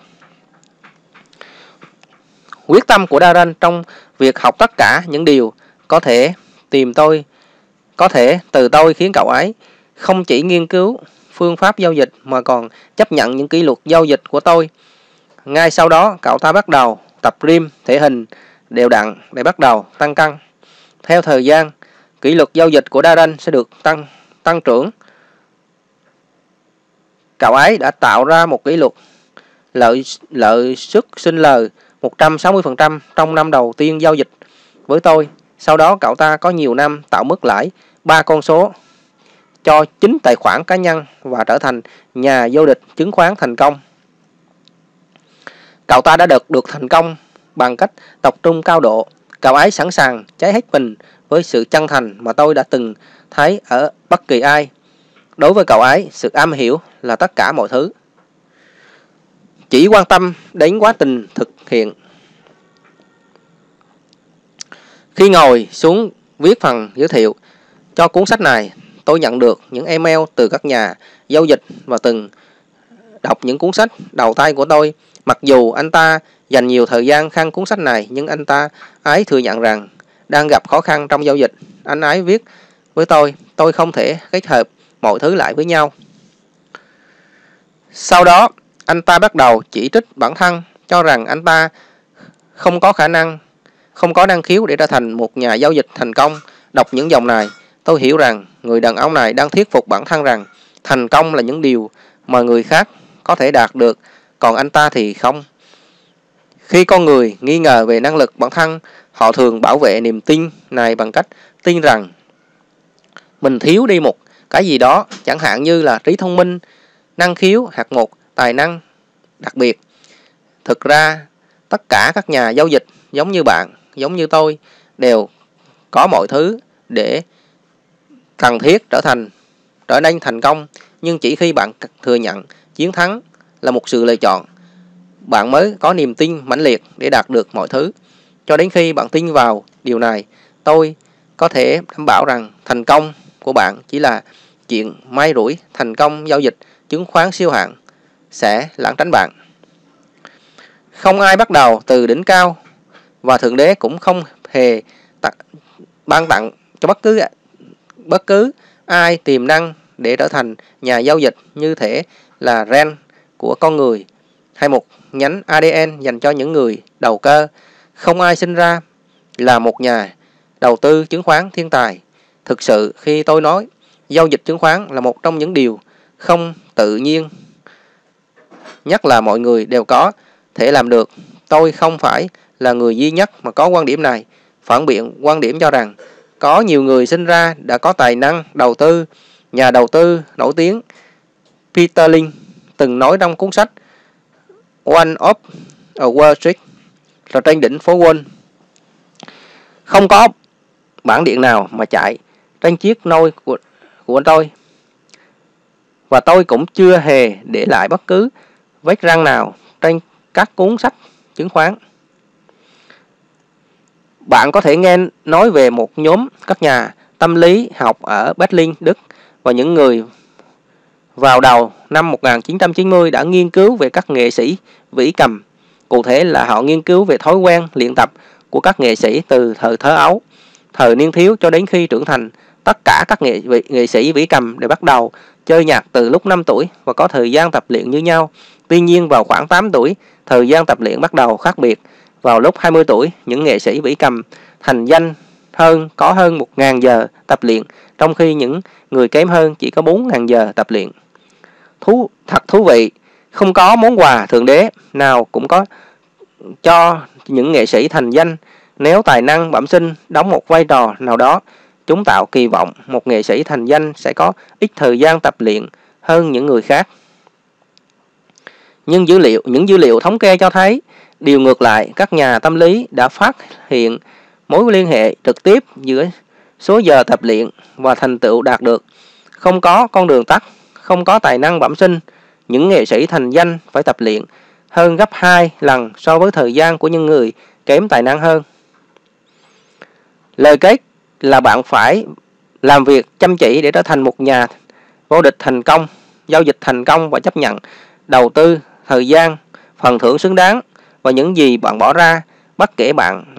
Quyết tâm của Darren trong việc học tất cả những điều có thể từ tôi khiến cậu ấy không chỉ nghiên cứu phương pháp giao dịch mà còn chấp nhận những kỷ luật giao dịch của tôi. Ngay sau đó, cậu ta bắt đầu tập gym thể hình đều đặn để bắt đầu tăng cân. Theo thời gian, kỷ luật giao dịch của Darren sẽ được tăng trưởng. Cậu ấy đã tạo ra một kỷ luật lợi suất sinh lời 160% trong năm đầu tiên giao dịch với tôi. Sau đó cậu ta có nhiều năm tạo mức lãi 3 con số cho chính tài khoản cá nhân và trở thành nhà vô địch chứng khoán thành công. Cậu ta đã được thành công bằng cách tập trung cao độ. Cậu ấy sẵn sàng cháy hết mình với sự chân thành mà tôi đã từng thấy ở bất kỳ ai. Đối với cậu ấy, sự am hiểu là tất cả mọi thứ. Chỉ quan tâm đến quá trình thực hiện. Khi ngồi xuống viết phần giới thiệu cho cuốn sách này, tôi nhận được những email từ các nhà giao dịch và từng đọc những cuốn sách đầu tay của tôi. Mặc dù anh ta dành nhiều thời gian khăn cuốn sách này, nhưng anh ta ấy thừa nhận rằng đang gặp khó khăn trong giao dịch. Anh ấy viết với tôi không thể kết hợp mọi thứ lại với nhau. Sau đó, anh ta bắt đầu chỉ trích bản thân, cho rằng anh ta không có năng khiếu để trở thành một nhà giao dịch thành công. Đọc những dòng này, tôi hiểu rằng người đàn ông này đang thuyết phục bản thân rằng thành công là những điều mà người khác có thể đạt được, còn anh ta thì không. Khi con người nghi ngờ về năng lực bản thân, họ thường bảo vệ niềm tin này bằng cách tin rằng mình thiếu đi một cái gì đó, chẳng hạn như là trí thông minh, năng khiếu hoặc một tài năng đặc biệt. Thực ra, tất cả các nhà giao dịch giống như bạn, giống như tôi, đều có mọi thứ để cần thiết trở nên thành công. Nhưng chỉ khi bạn thừa nhận chiến thắng là một sự lựa chọn, bạn mới có niềm tin mãnh liệt để đạt được mọi thứ. Cho đến khi bạn tin vào điều này, tôi có thể đảm bảo rằng thành công của bạn chỉ là chuyện may rủi. Thành công giao dịch chứng khoán siêu hạng sẽ lãng tránh bạn. Không ai bắt đầu từ đỉnh cao, và Thượng Đế cũng không hề ban tặng cho bất cứ ai tiềm năng để trở thành nhà giao dịch, như thể là gen của con người hay một nhánh ADN dành cho những người đầu cơ. Không ai sinh ra là một nhà đầu tư chứng khoán thiên tài. Thực sự, khi tôi nói giao dịch chứng khoán là một trong những điều không tự nhiên nhất là mọi người đều có thể làm được, tôi không phải là người duy nhất mà có quan điểm này. Phản biện quan điểm cho rằng có nhiều người sinh ra đã có tài năng đầu tư. Nhà đầu tư nổi tiếng Peter Lynch từng nói trong cuốn sách One of Wall Street, là trên đỉnh phố Wall. Không có bản điện nào mà chạy trên chiếc nôi của tôi, và tôi cũng chưa hề để lại bất cứ vết răng nào trên các cuốn sách chứng khoán. Bạn có thể nghe nói về một nhóm các nhà tâm lý học ở Berlin, Đức, và những người vào đầu năm 1990 đã nghiên cứu về các nghệ sĩ vĩ cầm. Cụ thể là họ nghiên cứu về thói quen luyện tập của các nghệ sĩ từ thời thơ ấu, thời niên thiếu cho đến khi trưởng thành. Tất cả các nghệ sĩ vĩ cầm đều bắt đầu chơi nhạc từ lúc 5 tuổi và có thời gian tập luyện như nhau. Tuy nhiên vào khoảng 8 tuổi, thời gian tập luyện bắt đầu khác biệt. Vào lúc 20 tuổi, những nghệ sĩ vĩ cầm thành danh hơn có hơn 1.000 giờ tập luyện, trong khi những người kém hơn chỉ có 4.000 giờ tập luyện. Thật thú vị, không có món quà thượng đế nào cũng có cho những nghệ sĩ thành danh. Nếu tài năng bẩm sinh đóng một vai trò nào đó, chúng tạo kỳ vọng một nghệ sĩ thành danh sẽ có ít thời gian tập luyện hơn những người khác. Nhưng những dữ liệu thống kê cho thấy điều ngược lại. Các nhà tâm lý đã phát hiện mối liên hệ trực tiếp giữa số giờ tập luyện và thành tựu đạt được. Không có con đường tắt, không có tài năng bẩm sinh. Những nghệ sĩ thành danh phải tập luyện hơn gấp 2 lần so với thời gian của những người kém tài năng hơn. Lời kết là bạn phải làm việc chăm chỉ để trở thành một nhà vô địch thành công. Giao dịch thành công và chấp nhận đầu tư thời gian, phần thưởng xứng đáng và những gì bạn bỏ ra, bất kể bạn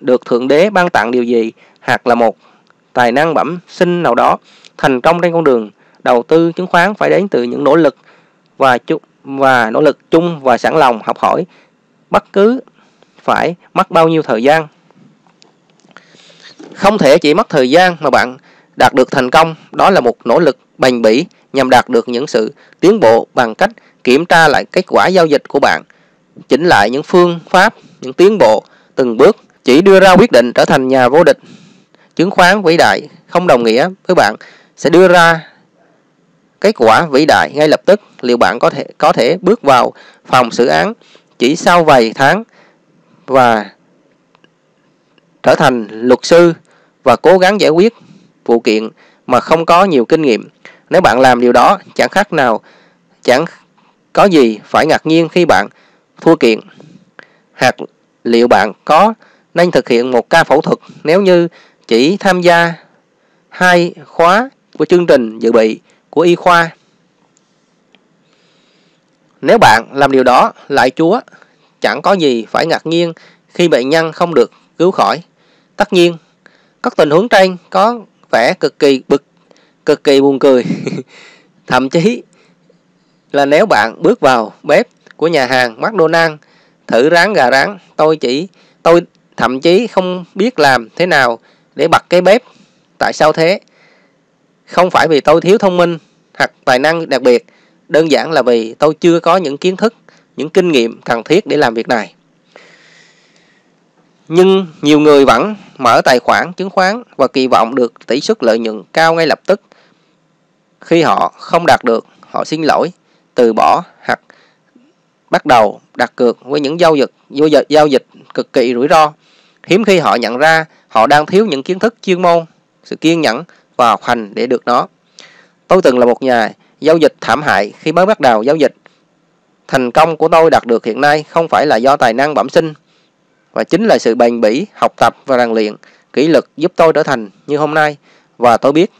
được thượng đế ban tặng điều gì, hoặc là một tài năng bẩm sinh nào đó. Thành công trên con đường đầu tư chứng khoán phải đến từ những nỗ lực chung và sẵn lòng học hỏi, bất cứ phải mất bao nhiêu thời gian. Không thể chỉ mất thời gian mà bạn đạt được thành công. Đó là một nỗ lực bền bỉ nhằm đạt được những sự tiến bộ bằng cách kiểm tra lại kết quả giao dịch của bạn, chỉnh lại những phương pháp, những tiến bộ từng bước. Chỉ đưa ra quyết định trở thành nhà vô địch chứng khoán vĩ đại không đồng nghĩa với bạn sẽ đưa ra kết quả vĩ đại ngay lập tức. Liệu bạn có thể bước vào phòng xử án chỉ sau vài tháng và trở thành luật sư và cố gắng giải quyết vụ kiện mà không có nhiều kinh nghiệm? Nếu bạn làm điều đó, chẳng có gì phải ngạc nhiên khi bạn thua kiện. Hoặc liệu bạn có nên thực hiện một ca phẫu thuật nếu như chỉ tham gia 2 khóa của chương trình dự bị của y khoa? Nếu bạn làm điều đó, lạy Chúa, chẳng có gì phải ngạc nhiên khi bệnh nhân không được cứu khỏi. Tất nhiên, các tình huống trên có vẻ cực kỳ buồn cười. Thậm chí là nếu bạn bước vào bếp của nhà hàng McDonald's thử rán gà rán, tôi thậm chí không biết làm thế nào để bật cái bếp. Tại sao thế? Không phải vì tôi thiếu thông minh hoặc tài năng đặc biệt, đơn giản là vì tôi chưa có những kiến thức, những kinh nghiệm cần thiết để làm việc này. Nhưng nhiều người vẫn mở tài khoản chứng khoán và kỳ vọng được tỷ suất lợi nhuận cao ngay lập tức. Khi họ không đạt được, họ xin lỗi, từ bỏ hoặc bắt đầu đặt cược với những giao dịch cực kỳ rủi ro. Hiếm khi họ nhận ra họ đang thiếu những kiến thức chuyên môn, sự kiên nhẫn và học hành để được nó. Tôi từng là một nhà giao dịch thảm hại khi mới bắt đầu giao dịch. Thành công của tôi đạt được hiện nay không phải là do tài năng bẩm sinh, và chính là sự bền bỉ, học tập và rèn luyện, kỷ luật giúp tôi trở thành như hôm nay. Và tôi biết,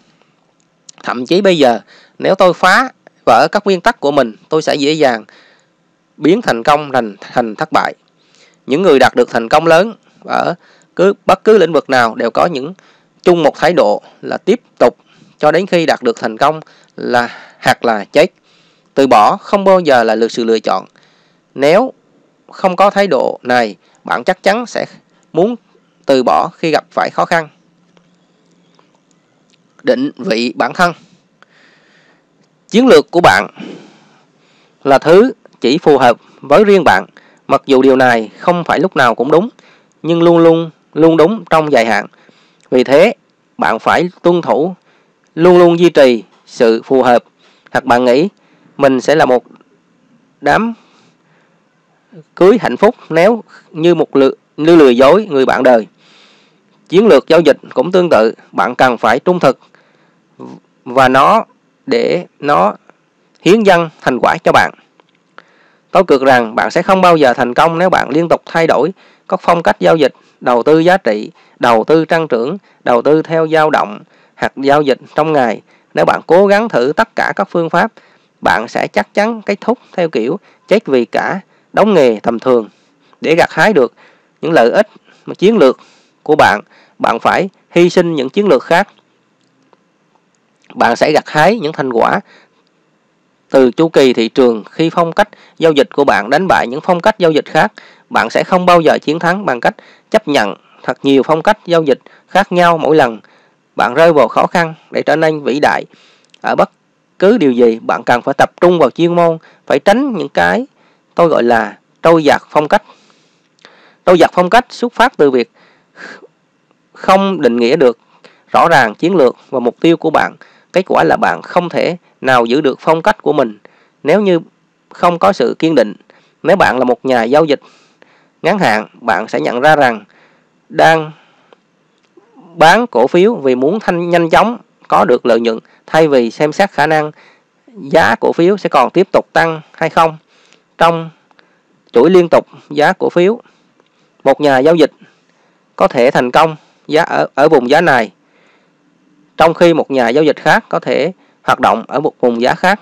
thậm chí bây giờ, nếu tôi phá vỡ các nguyên tắc của mình, tôi sẽ dễ dàng biến thành công thành thất bại. Những người đạt được thành công lớn ở bất cứ lĩnh vực nào đều có chung một thái độ là tiếp tục cho đến khi đạt được thành công, hoặc là chết. Từ bỏ không bao giờ là sự lựa chọn. Nếu không có thái độ này, bạn chắc chắn sẽ muốn từ bỏ khi gặp phải khó khăn. Định vị bản thân. Chiến lược của bạn là thứ chỉ phù hợp với riêng bạn. Mặc dù điều này không phải lúc nào cũng đúng, nhưng luôn đúng trong dài hạn. Vì thế, bạn phải tuân thủ, luôn duy trì sự phù hợp. Hoặc bạn nghĩ mình sẽ là một đám cưới hạnh phúc nếu như lừa dối người bạn đời. Chiến lược giao dịch cũng tương tự. Bạn cần phải trung thực và để nó hiến dâng thành quả cho bạn. Tôi cược rằng bạn sẽ không bao giờ thành công nếu bạn liên tục thay đổi các phong cách giao dịch: đầu tư giá trị, đầu tư tăng trưởng, đầu tư theo dao động hoặc giao dịch trong ngày. Nếu bạn cố gắng thử tất cả các phương pháp, bạn sẽ chắc chắn kết thúc theo kiểu chết vì cả đống nghề tầm thường để gặt hái được những lợi ích chiến lược của bạn, bạn phải hy sinh những chiến lược khác. Bạn sẽ gặt hái những thành quả từ chu kỳ thị trường khi phong cách giao dịch của bạn đánh bại những phong cách giao dịch khác. Bạn sẽ không bao giờ chiến thắng bằng cách chấp nhận thật nhiều phong cách giao dịch khác nhau mỗi lần. Bạn rơi vào khó khăn để trở nên vĩ đại. Ở bất cứ điều gì, bạn cần phải tập trung vào chuyên môn, phải tránh những cái tôi gọi là trôi dạt phong cách. Trôi dạt phong cách xuất phát từ việc không định nghĩa được rõ ràng chiến lược và mục tiêu của bạn. Kết quả là bạn không thể nào giữ được phong cách của mình nếu như không có sự kiên định. Nếu bạn là một nhà giao dịch ngắn hạn, bạn sẽ nhận ra rằng đang bán cổ phiếu vì muốn nhanh chóng có được lợi nhuận thay vì xem xét khả năng giá cổ phiếu sẽ còn tiếp tục tăng hay không. Trong chuỗi liên tục giá cổ phiếu, một nhà giao dịch có thể thành công giá ở vùng giá này, trong khi một nhà giao dịch khác có thể hoạt động ở một vùng giá khác.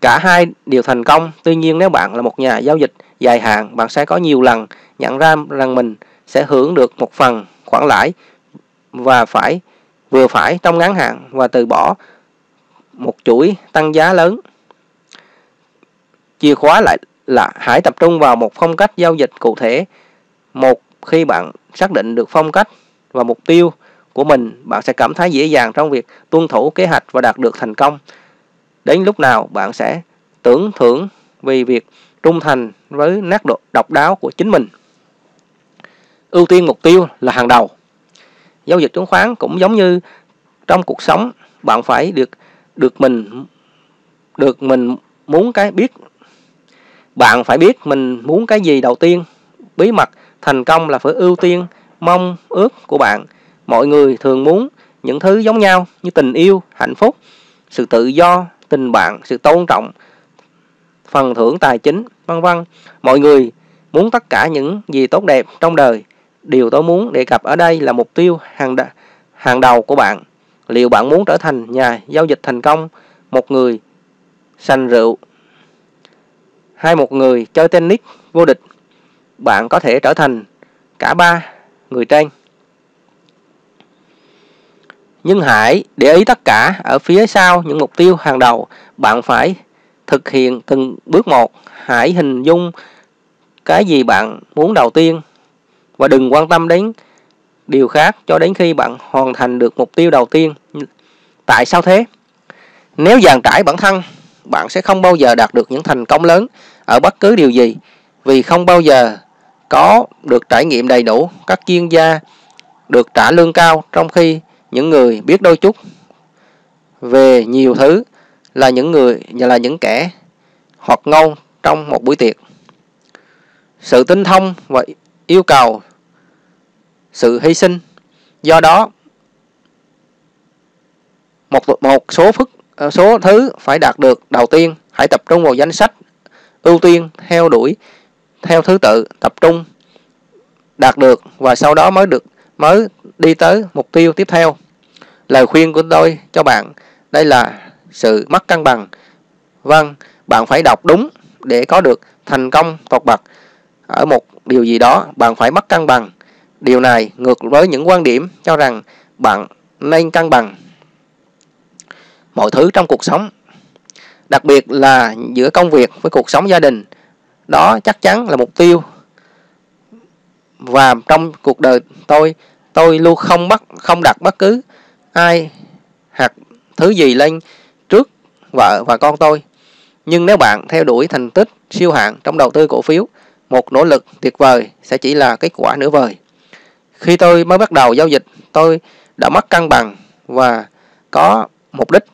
Cả hai đều thành công. Tuy nhiên, nếu bạn là một nhà giao dịch dài hạn, bạn sẽ có nhiều lần nhận ra rằng mình sẽ hưởng được một phần khoản lãi và phải vừa phải trong ngắn hạn và từ bỏ một chuỗi tăng giá lớn. Chìa khóa lại là hãy tập trung vào một phong cách giao dịch cụ thể. Một khi bạn xác định được phong cách và mục tiêu của mình, bạn sẽ cảm thấy dễ dàng trong việc tuân thủ kế hoạch và đạt được thành công. Đến lúc nào bạn sẽ tưởng thưởng vì việc trung thành với nét độc đáo của chính mình. Ưu tiên mục tiêu là hàng đầu. Giao dịch chứng khoán cũng giống như trong cuộc sống, bạn phải bạn phải biết mình muốn cái gì đầu tiên. Bí mật thành công là phải ưu tiên mong ước của bạn. Mọi người thường muốn những thứ giống nhau như tình yêu, hạnh phúc, sự tự do, tình bạn, sự tôn trọng, phần thưởng tài chính, vân vân. Mọi người muốn tất cả những gì tốt đẹp trong đời. Điều tôi muốn đề cập ở đây là mục tiêu hàng đầu của bạn. Liệu bạn muốn trở thành nhà giao dịch thành công, một người sành rượu, hay một người chơi tennis vô địch? Bạn có thể trở thành cả ba người trên. Nhưng hãy để ý tất cả ở phía sau những mục tiêu hàng đầu. Bạn phải thực hiện từng bước một. Hãy hình dung cái gì bạn muốn đầu tiên và đừng quan tâm đến điều khác cho đến khi bạn hoàn thành được mục tiêu đầu tiên. Tại sao thế? Nếu dàn trải bản thân, bạn sẽ không bao giờ đạt được những thành công lớn ở bất cứ điều gì vì không bao giờ có được trải nghiệm đầy đủ. Các chuyên gia được trả lương cao, trong khi những người biết đôi chút về nhiều thứ là những kẻ hoạt ngôn trong một buổi tiệc. Sự tinh thông và yêu cầu sự hy sinh. Do đó, một số thứ phải đạt được đầu tiên. Hãy tập trung vào danh sách ưu tiên, theo đuổi theo thứ tự tập trung đạt được, và sau đó mới đi tới mục tiêu tiếp theo. Lời khuyên của tôi cho bạn đây là sự mất cân bằng. Vâng, bạn phải đọc đúng để có được thành công tột bậc ở một điều gì đó. Bạn phải mất cân bằng. Điều này ngược với những quan điểm cho rằng bạn nên cân bằng mọi thứ trong cuộc sống, đặc biệt là giữa công việc với cuộc sống gia đình. Đó chắc chắn là mục tiêu. Và trong cuộc đời tôi luôn không đặt bất cứ ai hoặc thứ gì lên trước vợ và con tôi. Nhưng nếu bạn theo đuổi thành tích siêu hạng trong đầu tư cổ phiếu, một nỗ lực tuyệt vời sẽ chỉ là kết quả nửa vời. Khi tôi mới bắt đầu giao dịch, tôi đã mất cân bằng và có mục đích.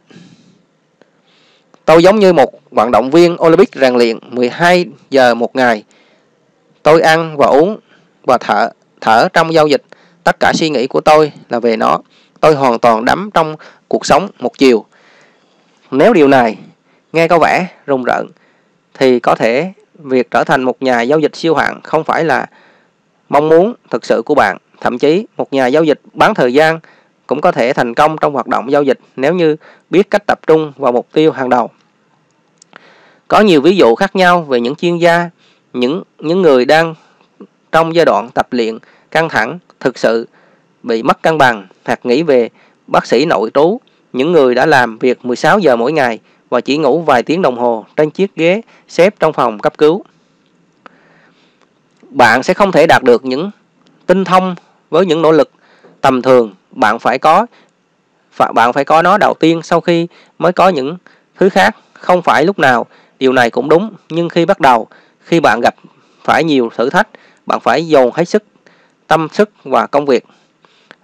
Tôi giống như một vận động viên Olympic rèn luyện 12 giờ một ngày. Tôi ăn và uống và thở trong giao dịch. Tất cả suy nghĩ của tôi là về nó. Tôi hoàn toàn đắm trong cuộc sống một chiều. Nếu điều này nghe có vẻ rùng rợn, thì có thể việc trở thành một nhà giao dịch siêu hạng không phải là mong muốn thực sự của bạn. Thậm chí, một nhà giao dịch bán thời gian cũng có thể thành công trong hoạt động giao dịch nếu như biết cách tập trung vào mục tiêu hàng đầu. Có nhiều ví dụ khác nhau về những chuyên gia, những người đang trong giai đoạn tập luyện căng thẳng thực sự bị mất cân bằng. Hoặc nghĩ về bác sĩ nội trú, những người đã làm việc 16 giờ mỗi ngày và chỉ ngủ vài tiếng đồng hồ trên chiếc ghế xếp trong phòng cấp cứu. Bạn sẽ không thể đạt được những tinh thông với những nỗ lực tầm thường. Bạn phải có nó đầu tiên, sau khi mới có những thứ khác. Không phải lúc nào điều này cũng đúng, nhưng khi bắt đầu, khi bạn gặp phải nhiều thử thách, bạn phải dồn hết sức, tâm sức và công việc.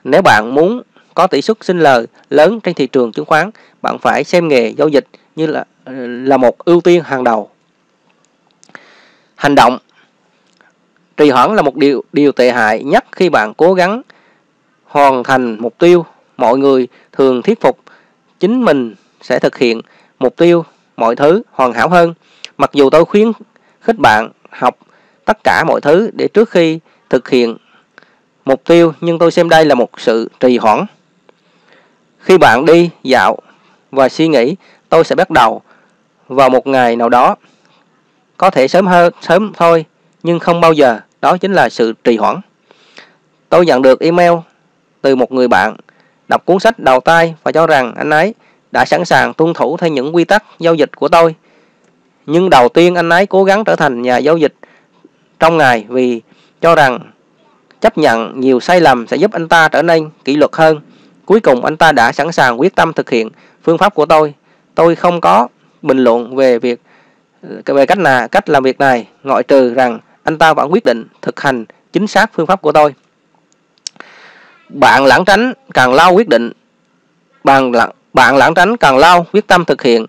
Nếu bạn muốn có tỷ suất sinh lời lớn trên thị trường chứng khoán, bạn phải xem nghề giao dịch như là một ưu tiên hàng đầu. Hành động. Trì hoãn là một điều tệ hại nhất khi bạn cố gắng hoàn thành mục tiêu. Mọi người thường thuyết phục chính mình sẽ thực hiện mục tiêu, mọi thứ hoàn hảo hơn. Mặc dù tôi khuyến khích bạn học tất cả mọi thứ để trước khi thực hiện mục tiêu, nhưng tôi xem đây là một sự trì hoãn. Khi bạn đi dạo và suy nghĩ tôi sẽ bắt đầu vào một ngày nào đó, có thể sớm thôi, nhưng không bao giờ, đó chính là sự trì hoãn. Tôi nhận được email từ một người bạn đọc cuốn sách đầu tay và cho rằng anh ấy đã sẵn sàng tuân thủ theo những quy tắc giao dịch của tôi. Nhưng đầu tiên anh ấy cố gắng trở thành nhà giao dịch trong ngày vì cho rằng chấp nhận nhiều sai lầm sẽ giúp anh ta trở nên kỷ luật hơn. Cuối cùng anh ta đã sẵn sàng quyết tâm thực hiện phương pháp của tôi. Tôi không có bình luận về cách làm việc này, ngoại trừ rằng anh ta vẫn quyết định thực hành chính xác phương pháp của tôi. Bạn lãng tránh càng lâu quyết tâm thực hiện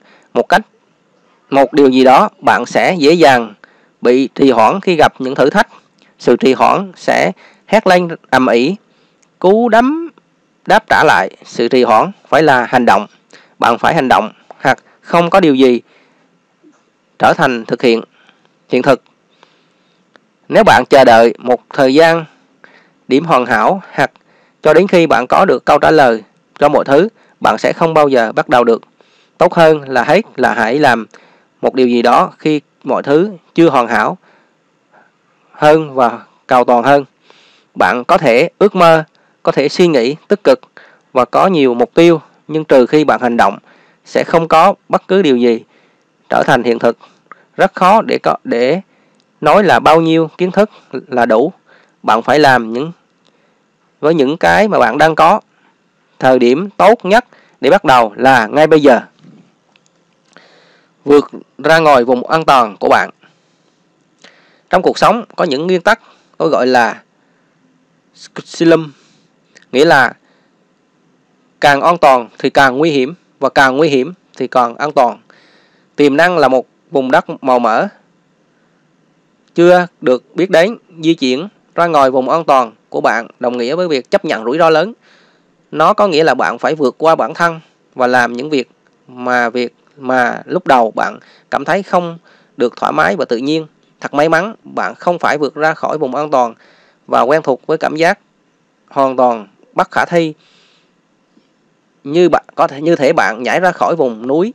một điều gì đó, bạn sẽ dễ dàng bị trì hoãn khi gặp những thử thách. Sự trì hoãn sẽ hét lên ầm ĩ, cú đấm đáp trả lại. Sự trì hoãn phải là hành động. Bạn phải hành động, hoặc không có điều gì trở thành hiện thực. Nếu bạn chờ đợi một thời gian điểm hoàn hảo, hoặc cho đến khi bạn có được câu trả lời cho mọi thứ, bạn sẽ không bao giờ bắt đầu được. Tốt hơn là hết là hãy làm một điều gì đó khi mọi thứ chưa hoàn hảo hơn và cầu toàn hơn. Bạn có thể ước mơ, có thể suy nghĩ tích cực và có nhiều mục tiêu, nhưng trừ khi bạn hành động, sẽ không có bất cứ điều gì trở thành hiện thực. Rất khó để nói là bao nhiêu kiến thức là đủ. Bạn phải làm với những cái mà bạn đang có. Thời điểm tốt nhất để bắt đầu là ngay bây giờ. Vượt ra ngoài vùng an toàn của bạn. Trong cuộc sống có những nguyên tắc tôi gọi là Silum, nghĩa là càng an toàn thì càng nguy hiểm và càng nguy hiểm thì càng an toàn. Tiềm năng là một vùng đất màu mỡ chưa được biết đến. Di chuyển ra ngoài vùng an toàn của bạn đồng nghĩa với việc chấp nhận rủi ro lớn. Nó có nghĩa là bạn phải vượt qua bản thân và làm những việc mà lúc đầu bạn cảm thấy không được thoải mái và tự nhiên. Thật may mắn, bạn không phải vượt ra khỏi vùng an toàn và quen thuộc với cảm giác hoàn toàn bất khả thi. Như thể bạn nhảy ra khỏi vùng núi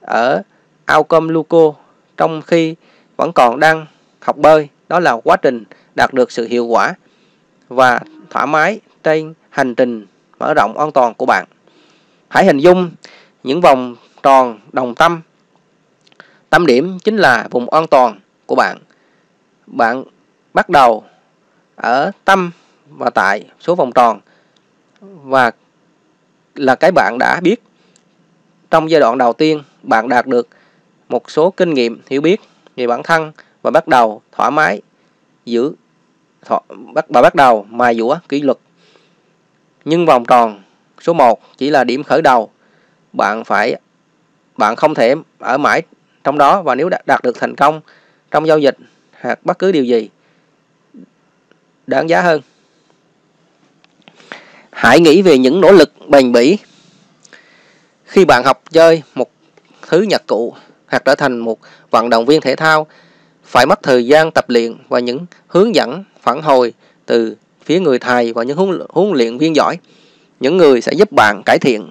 ở Acapulco trong khi vẫn còn đang học bơi. Đó là quá trình đạt được sự hiệu quả và thoải mái trên hành trình mở rộng an toàn của bạn. Hãy hình dung những vòng tròn đồng tâm. Tâm điểm chính là vùng an toàn của bạn. Bạn bắt đầu ở tâm và tại số vòng tròn và là cái bạn đã biết. Trong giai đoạn đầu tiên, bạn đạt được một số kinh nghiệm, hiểu biết về bản thân và bắt đầu thoải mái bắt đầu mài dũa kỷ luật. Nhưng vòng tròn số 1 chỉ là điểm khởi đầu. Bạn không thể ở mãi trong đó, và nếu đạt được thành công trong giao dịch hoặc bất cứ điều gì đáng giá hơn, hãy nghĩ về những nỗ lực bền bỉ. Khi bạn học chơi một thứ nhạc cụ hoặc trở thành một vận động viên thể thao, phải mất thời gian tập luyện và những hướng dẫn phản hồi từ phía người thầy và những huấn luyện viên giỏi. Những người sẽ giúp bạn cải thiện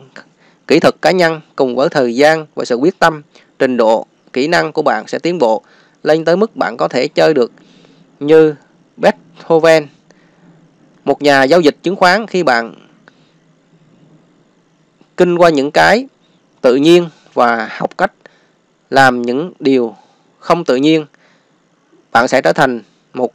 kỹ thuật cá nhân. Cùng với thời gian và sự quyết tâm, trình độ kỹ năng của bạn sẽ tiến bộ lên tới mức bạn có thể chơi được như Hoven, một nhà giao dịch chứng khoán, khi bạn kinh qua những cái tự nhiên và học cách làm những điều không tự nhiên, bạn sẽ trở thành một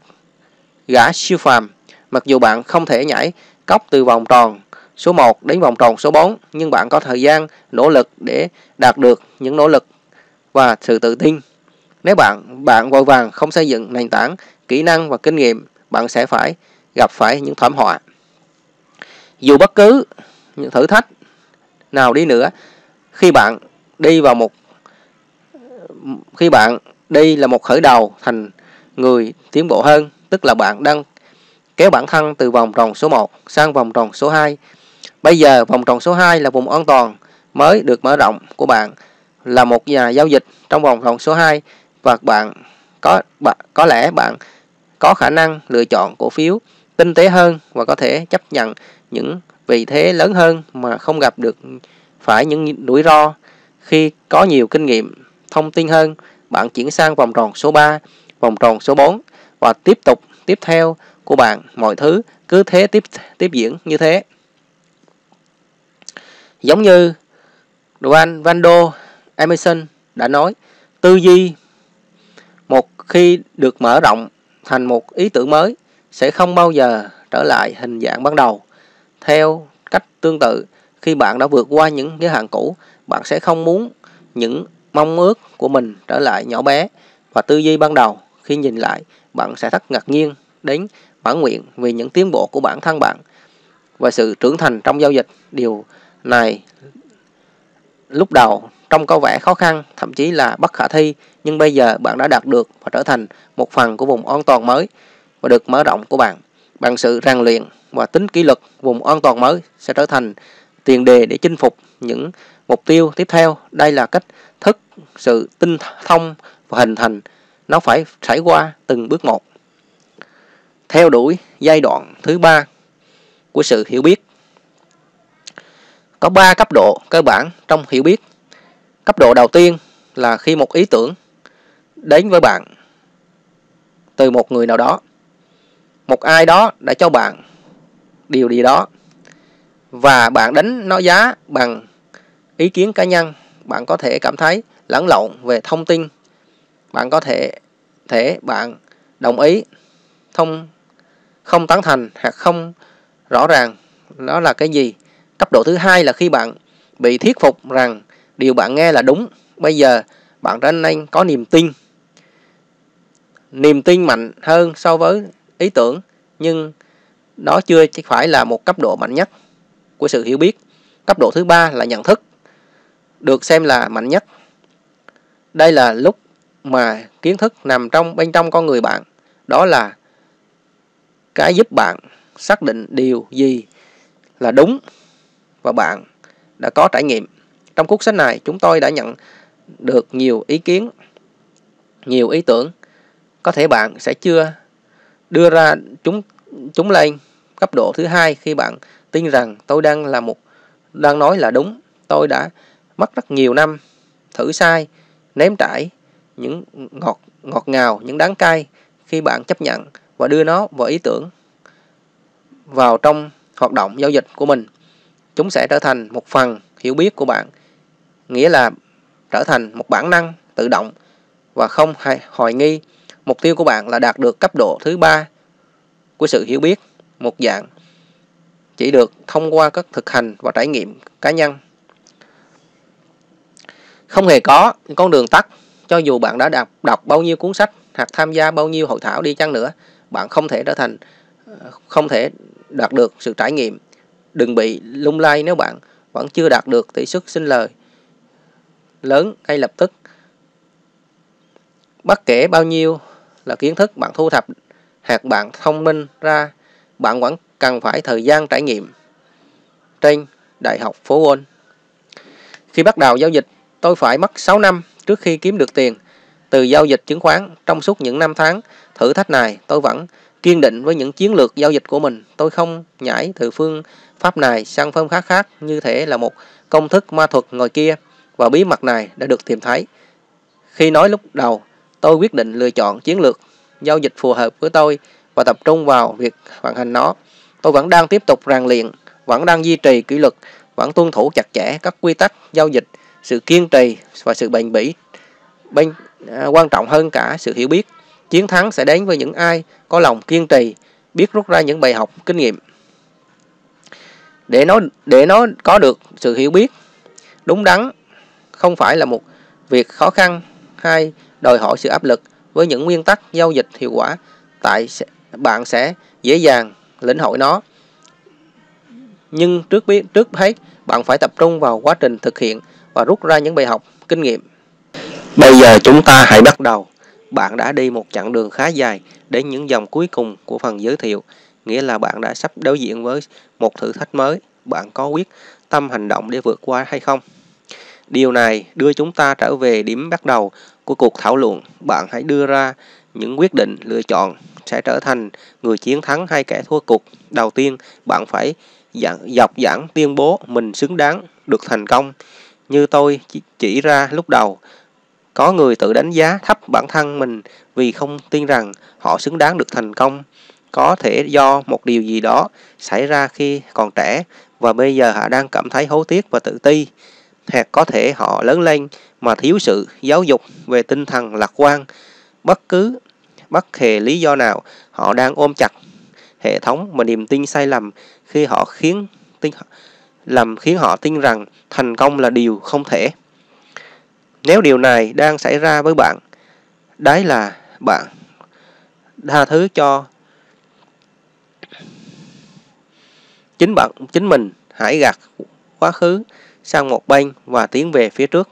gã siêu phàm. Mặc dù bạn không thể nhảy cốc từ vòng tròn số 1 đến vòng tròn số 4, nhưng bạn có thời gian, nỗ lực để đạt được những nỗ lực và sự tự tin. Nếu bạn vội vàng không xây dựng nền tảng, kỹ năng và kinh nghiệm, bạn sẽ phải gặp phải những thảm họa. Dù bất cứ những thử thách nào đi nữa, khi bạn đi là một khởi đầu thành người tiến bộ hơn, tức là bạn đang kéo bản thân từ vòng tròn số 1 sang vòng tròn số 2. Bây giờ vòng tròn số 2 là vùng an toàn mới được mở rộng của bạn, là một nhà giao dịch trong vòng tròn số 2, và có lẽ bạn có khả năng lựa chọn cổ phiếu tinh tế hơn và có thể chấp nhận những vị thế lớn hơn mà không gặp được phải những rủi ro. Khi có nhiều kinh nghiệm, thông tin hơn, bạn chuyển sang vòng tròn số 3, vòng tròn số 4 và tiếp theo của bạn, mọi thứ cứ thế tiếp diễn như thế. Giống như Waldo Emerson đã nói, tư duy một khi được mở rộng thành một ý tưởng mới sẽ không bao giờ trở lại hình dạng ban đầu. Theo cách tương tự, khi bạn đã vượt qua những giới hạn cũ, bạn sẽ không muốn những mong ước của mình trở lại nhỏ bé và tư duy ban đầu. Khi nhìn lại, bạn sẽ rất ngạc nhiên đến mãn nguyện vì những tiến bộ của bản thân bạn và sự trưởng thành trong giao dịch. Điều này lúc đầu trông có vẻ khó khăn, thậm chí là bất khả thi, nhưng bây giờ bạn đã đạt được và trở thành một phần của vùng an toàn mới và được mở rộng của bạn. Bằng sự rèn luyện và tính kỷ luật, vùng an toàn mới sẽ trở thành tiền đề để chinh phục những mục tiêu tiếp theo. Đây là cách thức sự tinh thông và hình thành, nó phải trải qua từng bước một. Theo đuổi giai đoạn thứ 3 của sự hiểu biết. Có 3 cấp độ cơ bản trong hiểu biết. Cấp độ đầu tiên là khi một ý tưởng đến với bạn từ một người nào đó. Một ai đó đã cho bạn điều gì đó và bạn đánh nó giá bằng ý kiến cá nhân. Bạn có thể cảm thấy lẫn lộn về thông tin. Bạn có thể bạn đồng ý, không tán thành hoặc không rõ ràng nó là cái gì. Cấp độ thứ hai là khi bạn bị thuyết phục rằng điều bạn nghe là đúng. Bây giờ bạn trở nên có niềm tin mạnh hơn so với ý tưởng, nhưng đó chưa chỉ phải là một cấp độ mạnh nhất của sự hiểu biết. Cấp độ thứ ba là nhận thức, được xem là mạnh nhất. Đây là lúc mà kiến thức nằm bên trong con người bạn. Đó là cái giúp bạn xác định điều gì là đúng và bạn đã có trải nghiệm. Trong cuốn sách này, chúng tôi đã nhận được nhiều ý kiến, nhiều ý tưởng. Có thể bạn sẽ chưa đưa ra chúng lên. Cấp độ thứ hai khi bạn tin rằng tôi đang nói là đúng. Tôi đã mất rất nhiều năm thử sai, nếm trải những ngọt ngào, những đắng cay. Khi bạn chấp nhận và đưa nó vào ý tưởng vào trong hoạt động giao dịch của mình, chúng sẽ trở thành một phần hiểu biết của bạn, nghĩa là trở thành một bản năng tự động và không hoài nghi. Mục tiêu của bạn là đạt được cấp độ thứ ba của sự hiểu biết, một dạng chỉ được thông qua các thực hành và trải nghiệm cá nhân. Không hề có con đường tắt. Cho dù bạn đã đọc bao nhiêu cuốn sách hoặc tham gia bao nhiêu hội thảo đi chăng nữa, bạn không thể đạt được sự trải nghiệm. Đừng bị lung lay nếu bạn vẫn chưa đạt được tỷ suất sinh lời lớn ngay lập tức. Bất kể bao nhiêu là kiến thức bạn thu thập hoặc bạn thông minh ra, bạn vẫn cần phải thời gian trải nghiệm trên Đại học phố Wall. Khi bắt đầu giao dịch, tôi phải mất 6 năm trước khi kiếm được tiền từ giao dịch chứng khoán. Trong suốt những năm tháng thử thách này, tôi vẫn kiên định với những chiến lược giao dịch của mình. Tôi không nhảy từ phương pháp này sang phương pháp khác như thể là một công thức ma thuật ngoài kia, và bí mật này đã được tìm thấy. Khi nói lúc đầu, tôi quyết định lựa chọn chiến lược giao dịch phù hợp với tôi và tập trung vào việc hoàn thành nó. Tôi vẫn đang tiếp tục rèn luyện, vẫn đang duy trì kỷ luật, vẫn tuân thủ chặt chẽ các quy tắc giao dịch. Sự kiên trì và sự bền bỉ quan trọng hơn cả sự hiểu biết. Chiến thắng sẽ đến với những ai có lòng kiên trì, biết rút ra những bài học kinh nghiệm. Để nó có được sự hiểu biết đúng đắn không phải là một việc khó khăn hay đòi hỏi sự áp lực. Với những nguyên tắc giao dịch hiệu quả, bạn sẽ dễ dàng lĩnh hội nó. Nhưng trước hết, bạn phải tập trung vào quá trình thực hiện và rút ra những bài học kinh nghiệm. Bây giờ chúng ta hãy bắt đầu. Bạn đã đi một chặng đường khá dài đến những dòng cuối cùng của phần giới thiệu, nghĩa là bạn đã sắp đối diện với một thử thách mới. Bạn có quyết tâm hành động để vượt qua hay không? Điều này đưa chúng ta trở về điểm bắt đầu của cuộc thảo luận. Bạn hãy đưa ra những quyết định lựa chọn sẽ trở thành người chiến thắng hay kẻ thua cuộc. Đầu tiên, bạn phải dọc dãng tuyên bố mình xứng đáng được thành công. Như tôi chỉ ra lúc đầu, có người tự đánh giá thấp bản thân mình vì không tin rằng họ xứng đáng được thành công. Có thể do một điều gì đó xảy ra khi còn trẻ và bây giờ họ đang cảm thấy hối tiếc và tự ti. Hoặc có thể họ lớn lên mà thiếu sự giáo dục về tinh thần lạc quan. Bất kỳ lý do nào, họ đang ôm chặt hệ thống và niềm tin sai lầm khi họ khiến họ tin rằng thành công là điều không thể. Nếu điều này đang xảy ra với bạn, đấy là bạn tha thứ cho chính mình, hãy gạt quá khứ sang một bên và tiến về phía trước.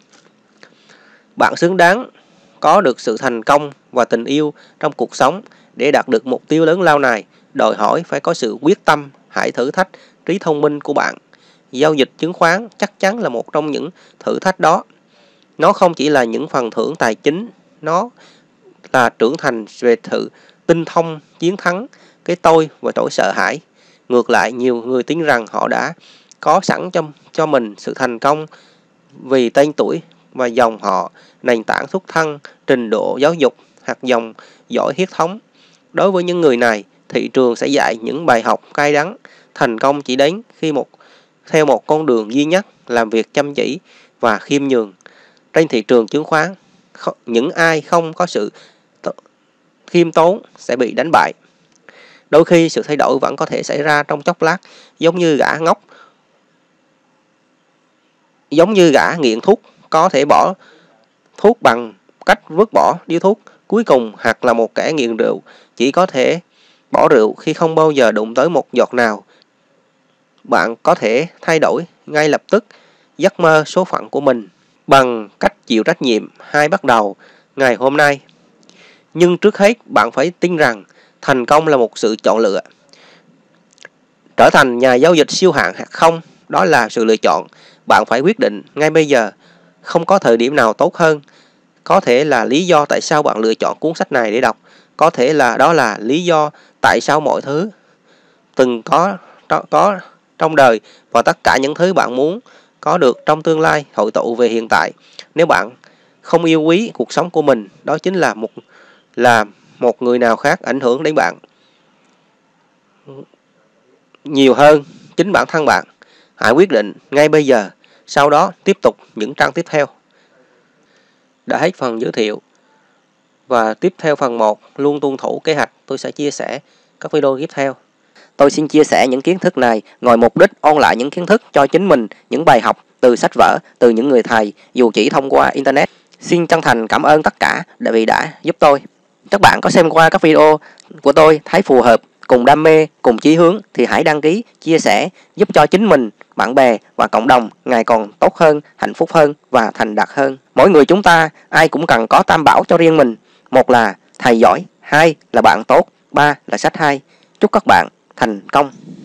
Bạn xứng đáng có được sự thành công và tình yêu trong cuộc sống. Để đạt được mục tiêu lớn lao này, đòi hỏi phải có sự quyết tâm. Hãy thử thách trí thông minh của bạn. Giao dịch chứng khoán chắc chắn là một trong những thử thách đó. Nó không chỉ là những phần thưởng tài chính, nó là trưởng thành về sự tinh thông, chiến thắng cái tôi và nỗi sợ hãi. Ngược lại, nhiều người tin rằng họ đã có sẵn cho mình sự thành công vì tên tuổi và dòng họ, nền tảng xuất thân, trình độ giáo dục hoặc dòng dõi huyết thống. Đối với những người này, thị trường sẽ dạy những bài học cay đắng. Thành công chỉ đến khi theo một con đường duy nhất, làm việc chăm chỉ và khiêm nhường. Trên thị trường chứng khoán, những ai không có sự khiêm tốn sẽ bị đánh bại. Đôi khi sự thay đổi vẫn có thể xảy ra trong chốc lát, giống như gã nghiện thuốc có thể bỏ thuốc bằng cách vứt bỏ điếu thuốc cuối cùng, hoặc là một kẻ nghiện rượu chỉ có thể bỏ rượu khi không bao giờ đụng tới một giọt nào. Bạn có thể thay đổi ngay lập tức giấc mơ số phận của mình bằng cách chịu trách nhiệm. Hãy bắt đầu ngày hôm nay. Nhưng trước hết, bạn phải tin rằng thành công là một sự chọn lựa. Trở thành nhà giao dịch siêu hạng hoặc không, đó là sự lựa chọn. Bạn phải quyết định ngay bây giờ. Không có thời điểm nào tốt hơn. Có thể là lý do tại sao bạn lựa chọn cuốn sách này để đọc. Có thể là đó là lý do tại sao mọi thứ từng có trong đời và tất cả những thứ bạn muốn có được trong tương lai hội tụ về hiện tại. Nếu bạn không yêu quý cuộc sống của mình, đó chính là một người nào khác ảnh hưởng đến bạn nhiều hơn chính bản thân bạn. Hãy quyết định ngay bây giờ, sau đó tiếp tục những trang tiếp theo. Đã hết phần giới thiệu và tiếp theo phần 1. Luôn tuân thủ kế hoạch, tôi sẽ chia sẻ các video tiếp theo. Tôi xin chia sẻ những kiến thức này ngoài mục đích ôn lại những kiến thức cho chính mình, những bài học từ sách vở, từ những người thầy, dù chỉ thông qua Internet. Xin chân thành cảm ơn tất cả vì đã giúp tôi. Các bạn có xem qua các video của tôi, thấy phù hợp, cùng đam mê, cùng chí hướng thì hãy đăng ký, chia sẻ, giúp cho chính mình, bạn bè và cộng đồng ngày còn tốt hơn, hạnh phúc hơn và thành đạt hơn. Mỗi người chúng ta, ai cũng cần có tam bảo cho riêng mình. Một là thầy giỏi, hai là bạn tốt, ba là sách hay. Chúc các bạn thành công.